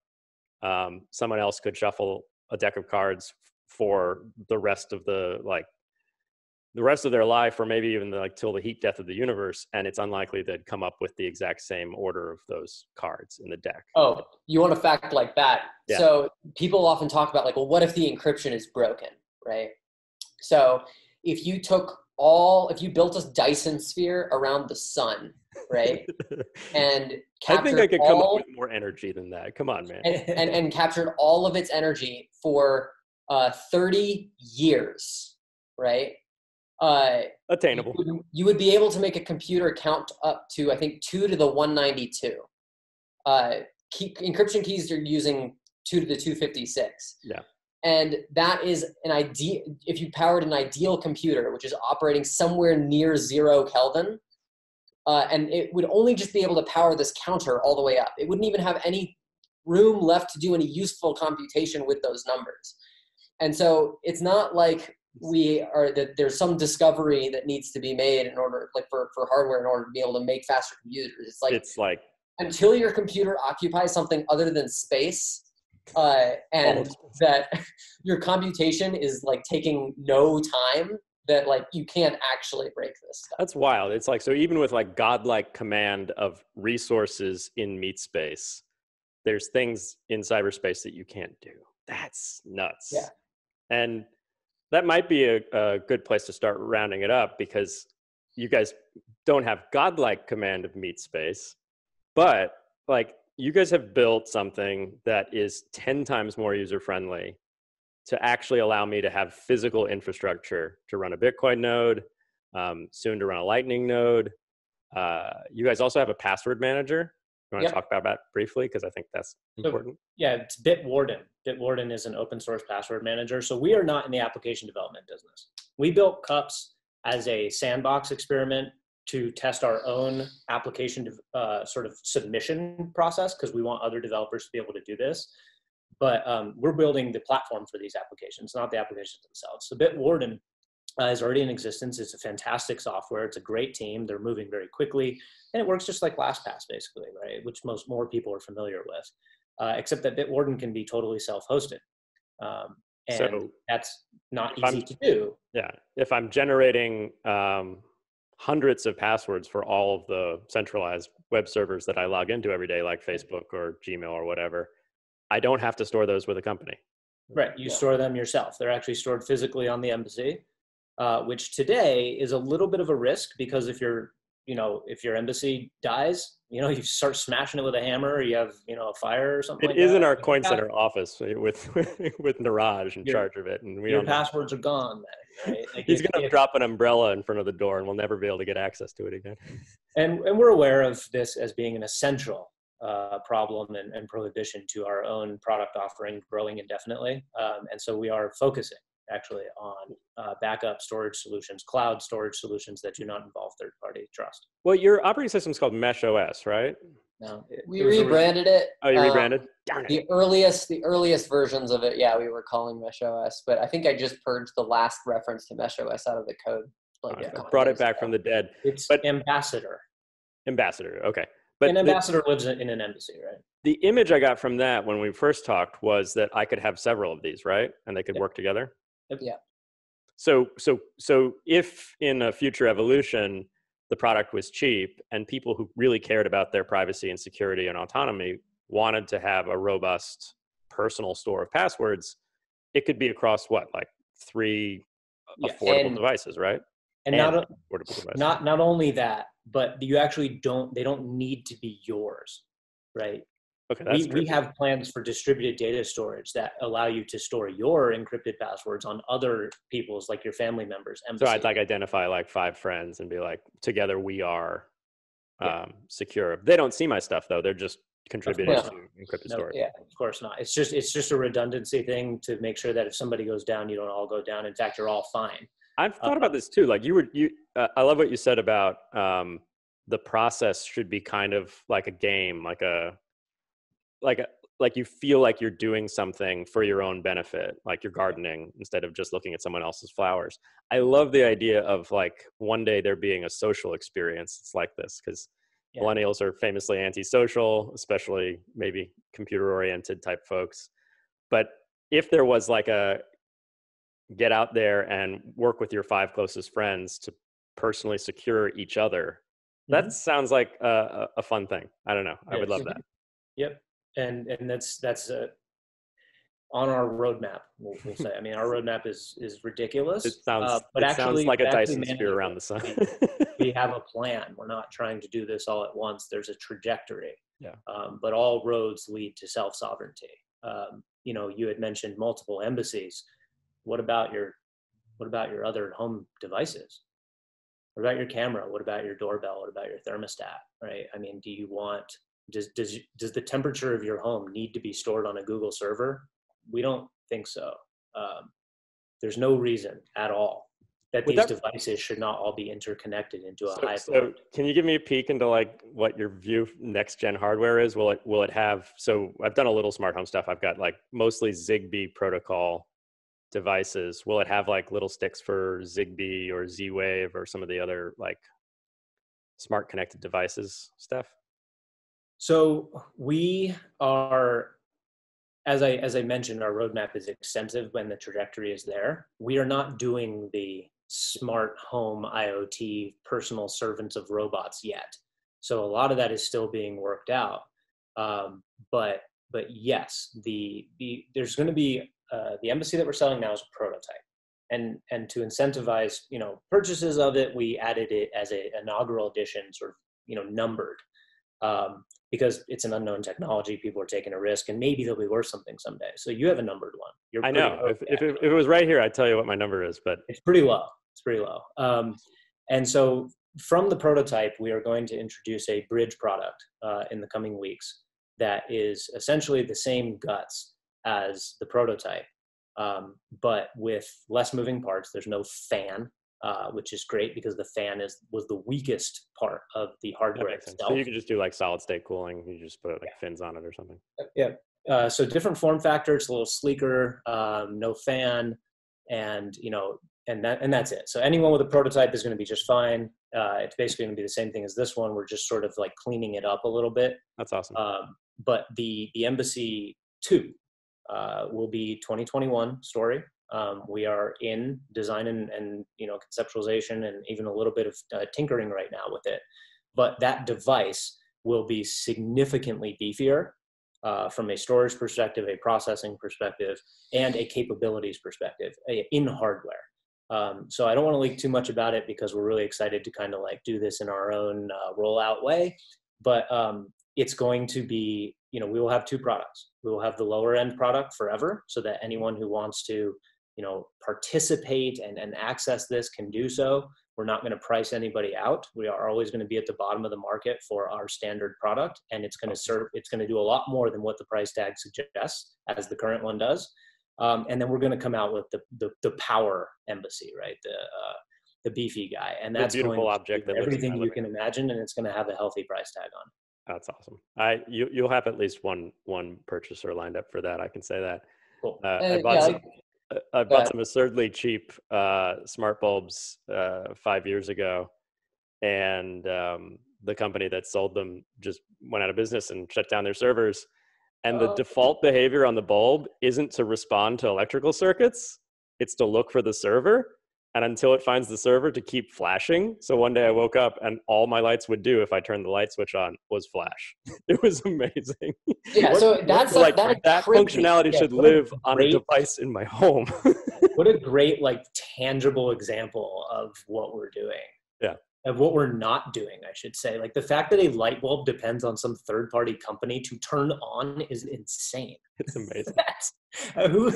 um, someone else could shuffle a deck of cards for the rest of the like the rest of their life, or maybe even the, like till the heat death of the universe, and it's unlikely they'd come up with the exact same order of those cards in the deck. Oh, you want a fact like that? Yeah. So people often talk about like, well, what if the encryption is broken, right? So if you took all, if you built a Dyson sphere around the sun, right, and I think I could all, come up with more energy than that. Come on, man. And, and, and captured all of its energy for uh, thirty years, right? Uh, Attainable. You would, you would be able to make a computer count up to, I think, two to the one ninety-two. Uh, key, encryption keys are using two to the two fifty-six. Yeah. And that is an idea, if you powered an ideal computer, which is operating somewhere near zero Kelvin, uh, and it would only just be able to power this counter all the way up. It wouldn't even have any room left to do any useful computation with those numbers. And so it's not like we are that there's some discovery that needs to be made in order, like for, for hardware, in order to be able to make faster computers. It's like, it's like until your computer occupies something other than space, uh, and oh. that your computation is like taking no time, that like you can't actually break this stuff. That's wild. It's like, so even with like godlike command of resources in meat space, there's things in cyberspace that you can't do. That's nuts. Yeah. And that might be a, a good place to start rounding it up, because you guys don't have godlike command of meat space, but like you guys have built something that is ten times more user-friendly to actually allow me to have physical infrastructure to run a Bitcoin node, um, soon to run a Lightning node. Uh, you guys also have a password manager. You want yep. to talk about that briefly? Because I think that's important. So, yeah, it's Bitwarden. Bitwarden is an open source password manager. So we are not in the application development business. We built Cups as a sandbox experiment to test our own application uh, sort of submission process, because we want other developers to be able to do this. But um, we're building the platform for these applications, not the applications themselves. So Bitwarden uh, is already in existence. It's a fantastic software. It's a great team. They're moving very quickly. And it works just like LastPass, basically, right? Which most more people are familiar with, uh, except that Bitwarden can be totally self-hosted. Um, and so that's not easy I'm, to do. Yeah. If I'm generating um, hundreds of passwords for all of the centralized web servers that I log into every day, like Facebook or Gmail or whatever, I don't have to store those with a company. Right, you store them yourself. They're actually stored physically on the embassy, uh, which today is a little bit of a risk, because if you're, you know, if your embassy dies, you know, you start smashing it with a hammer, or you have, you know, a fire or something. It like is that. in our Coin yeah. Center office with with Niraj in your, charge of it, and we your don't passwords know. are gone. Then, right? Like He's if, gonna if, drop an umbrella in front of the door, and we'll never be able to get access to it again. And and we're aware of this as being an essential Uh, problem and, and prohibition to our own product offering growing indefinitely. Um, and so we are focusing actually on uh, backup storage solutions, cloud storage solutions that do not involve third-party trust. Well, your operating system is called Mesh O S, right? No, it, we it rebranded it. Oh, you um, rebranded? Darn it. The earliest, the earliest versions of it, yeah, we were calling Mesh O S, but I think I just purged the last reference to Mesh O S out of the code. Like, right. yeah, brought it back from the dead. It's but, Ambassador. Ambassador, okay. But an ambassador the, lives in an embassy, right? The image I got from that when we first talked was that I could have several of these, right? And they could yep. work together? Yep. Yeah. So, so, so if in a future evolution, the product was cheap and people who really cared about their privacy and security and autonomy wanted to have a robust personal store of passwords, it could be across what, like three yeah. affordable and, devices, right? And, and not, affordable devices. Not, not only that, but you actually don't, they don't need to be yours, right? Okay, that's we, we have plans for distributed data storage that allow you to store your encrypted passwords on other people's, like your family members. Embassy. So I'd like identify like five friends and be like, together we are um, yeah. secure. They don't see my stuff though. They're just contributing no. to encrypted no, storage. Yeah, of course not. It's just, it's just a redundancy thing to make sure that if somebody goes down, you don't all go down. In fact, you're all fine. I've thought about this too. Like you were, you, uh, I love what you said about um, the process should be kind of like a game, like a, like a, like you feel like you're doing something for your own benefit, like you're gardening instead of just looking at someone else's flowers. I love the idea of like one day there being a social experience. It's like this because yeah. millennials are famously antisocial, especially maybe computer-oriented type folks. But if there was like a get out there and work with your five closest friends to personally secure each other. That mm-hmm. sounds like a, a fun thing. I don't know. I yes. would love that. Yep. And and that's that's uh, on our roadmap, we'll, we'll say. I mean, our roadmap is is ridiculous. It sounds, uh, but it actually, sounds like a Dyson spear around the sun. We have a plan. We're not trying to do this all at once. There's a trajectory. Yeah. Um, but all roads lead to self-sovereignty. Um, you know, you had mentioned multiple embassies. What about your, what about your other home devices? What about your camera? What about your doorbell? What about your thermostat, right? I mean, do you want, does, does, does the temperature of your home need to be stored on a Google server? We don't think so. Um, there's no reason at all that Would these that... devices should not all be interconnected into a so, hive. So can you give me a peek into like what your view next gen hardware is? Will it, will it have, so I've done a little smart home stuff. I've got like mostly Zigbee protocol devices. Will it have like little sticks for Zigbee or Z-Wave or some of the other like smart connected devices stuff? So we are, as I, as I mentioned, our roadmap is extensive when the trajectory is there. We are not doing the smart home I O T personal servants of robots yet. So a lot of that is still being worked out. Um, but, but yes, the, the, there's going to be uh, the embassy that we're selling now is a prototype. And, and to incentivize, you know, purchases of it, we added it as an inaugural edition, sort of, you know, numbered. Um, because it's an unknown technology, people are taking a risk, and maybe they'll be worth something someday. So you have a numbered one. You're I know. If, if, it, if it was right here, I'd tell you what my number is, but it's pretty low. It's pretty low. Um, and so from the prototype, we are going to introduce a bridge product uh, in the coming weeks that is essentially the same guts as the prototype, um, but with less moving parts. There's no fan. Uh, which is great because the fan is was the weakest part of the hardware itself. So you can just do like solid state cooling. You just put like yeah. fins on it or something. Yeah. Uh, so different form factor. It's a little sleeker, um, no fan, and you know, and that and that's it. So anyone with a prototype is going to be just fine. Uh, it's basically going to be the same thing as this one. We're just sort of like cleaning it up a little bit. That's awesome. Um, but the the Embassy two uh, will be twenty twenty-one story. Um, we are in design and, and, you know, conceptualization and even a little bit of uh, tinkering right now with it. But that device will be significantly beefier uh, from a storage perspective, a processing perspective, and a capabilities perspective a, in hardware. Um, so I don't want to leak too much about it because we're really excited to kind of like do this in our own uh, rollout way. But um, it's going to be, you know, we will have two products. We will have the lower end product forever so that anyone who wants to you know, participate and, and access this can do so. We're not going to price anybody out. We are always going to be at the bottom of the market for our standard product, and it's going to serve, it's going to do a lot more than what the price tag suggests as the current one does. Um, and then we're going to come out with the, the, the power embassy, right? The, uh, the beefy guy. And that's the beautiful object that everything you can imagine, and it's going to have a healthy price tag on it. That's awesome. I, you, you'll have at least one, one purchaser lined up for that. I can say that. Cool. Uh, uh, I bought yeah, some- I- I bought some absurdly cheap uh, smart bulbs uh, five years ago, and um, the company that sold them just went out of business and shut down their servers. And the oh. default behavior on the bulb isn't to respond to electrical circuits. It's to look for the server, and until it finds the server, to keep flashing. So one day I woke up and all my lights would do if I turned the light switch on was flash. It was amazing. Yeah, what, so that's what, like, like that, that functionality yeah, should live a great, on a device in my home. What a great, like, tangible example of what we're doing. Yeah. Of what we're not doing, I should say. Like, the fact that a light bulb depends on some third-party company to turn on is insane. It's amazing. uh, who,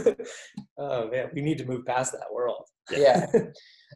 oh, man, we need to move past that world. Yeah.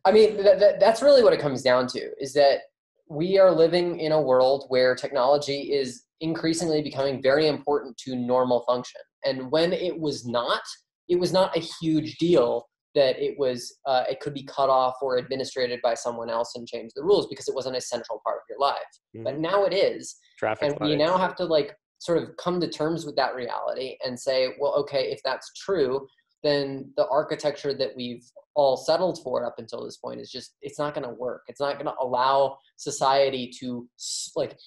I mean, th- th- that's really what it comes down to, is that we are living in a world where technology is increasingly becoming very important to normal function. And when it was not, it was not a huge deal that it was, uh, it could be cut off or administrated by someone else and change the rules because it wasn't a central part of your life. Mm-hmm. But now it is. Traffic and lights. You now have to like sort of come to terms with that reality and say, well, okay, if that's true, then the architecture that we've all settled for up until this point is just, it's not going to work. It's not going to allow society to like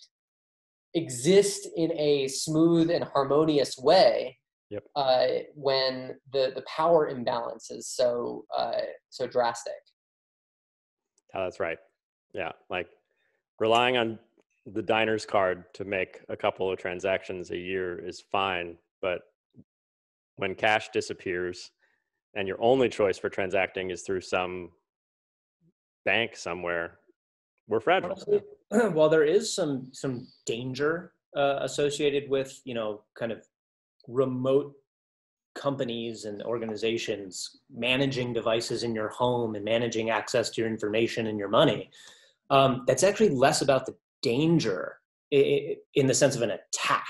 exist in a smooth and harmonious way. Yep. Uh, when the, the power imbalance is so uh, so drastic. Oh, that's right. Yeah, like relying on the diner's card to make a couple of transactions a year is fine, but when cash disappears and your only choice for transacting is through some bank somewhere, we're fragile. Honestly, while there is some some danger uh, associated with, you know, kind of remote companies and organizations managing devices in your home and managing access to your information and your money, um, that's actually less about the danger in the sense of an attack.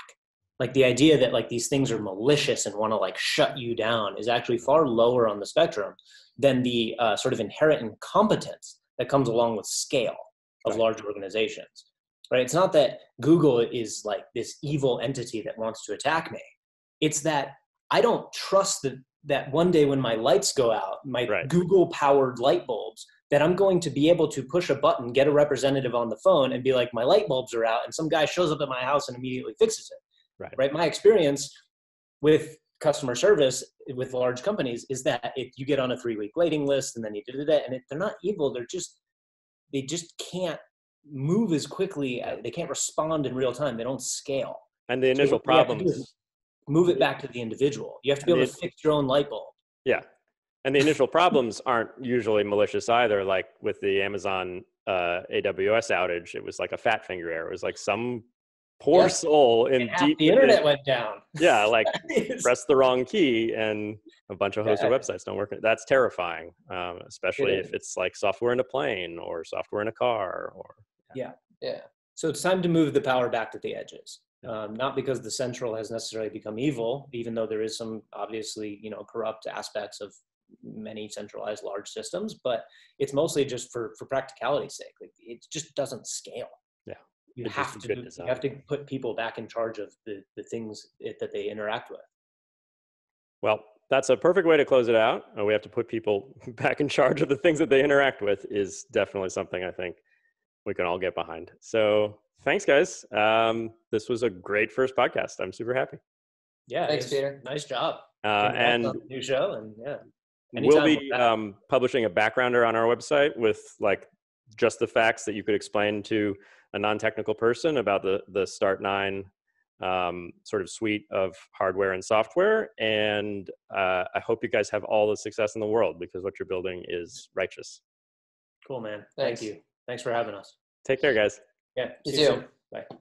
like the idea that like these things are malicious and want to like shut you down is actually far lower on the spectrum than the uh, sort of inherent incompetence that comes along with scale of large organizations, right? It's not that Google is like this evil entity that wants to attack me. It's that I don't trust that, that one day when my lights go out, my right. Google-powered light bulbs, that I'm going to be able to push a button, get a representative on the phone and be like, my light bulbs are out, and some guy shows up at my house and immediately fixes it, right? right? My experience with customer service with large companies is that if you get on a three-week waiting list and then you do that, and if they're not evil, they're just, they just can't move as quickly. They can't respond in real time. They don't scale. And the initial so problems. Move it back to the individual. You have to be able to fix your own light bulb. Yeah. And the initial problems aren't usually malicious either. Like with the Amazon uh, A W S outage, it was like a fat finger error. It was like some poor yeah. soul in deep. The internet in, went down. Yeah. Like pressed the wrong key and a bunch of hosted yeah. websites don't work. That's terrifying. Um, especially it if it's like software in a plane or software in a car or. Yeah. Yeah. yeah. So it's time to move the power back to the edges. Um, not because the central has necessarily become evil, even though there is some obviously, you know, corrupt aspects of many centralized large systems, but it's mostly just for, for practicality's sake. Like it just doesn't scale. Yeah. You it's have to, do, you have to put people back in charge of the, the things it, that they interact with. Well, that's a perfect way to close it out. Uh, we have to put people back in charge of the things that they interact with is definitely something I think we can all get behind. So thanks, guys. Um, this was a great first podcast. I'm super happy. Yeah. Thanks, Peter. Nice job. Uh, and new show. And yeah, we'll be um, publishing a backgrounder on our website with like just the facts that you could explain to a non-technical person about the the Start nine um, sort of suite of hardware and software. And uh, I hope you guys have all the success in the world because what you're building is righteous. Cool, man. Thanks. Thank you. Thanks for having us. Take care, guys. Yeah, see you soon. Bye.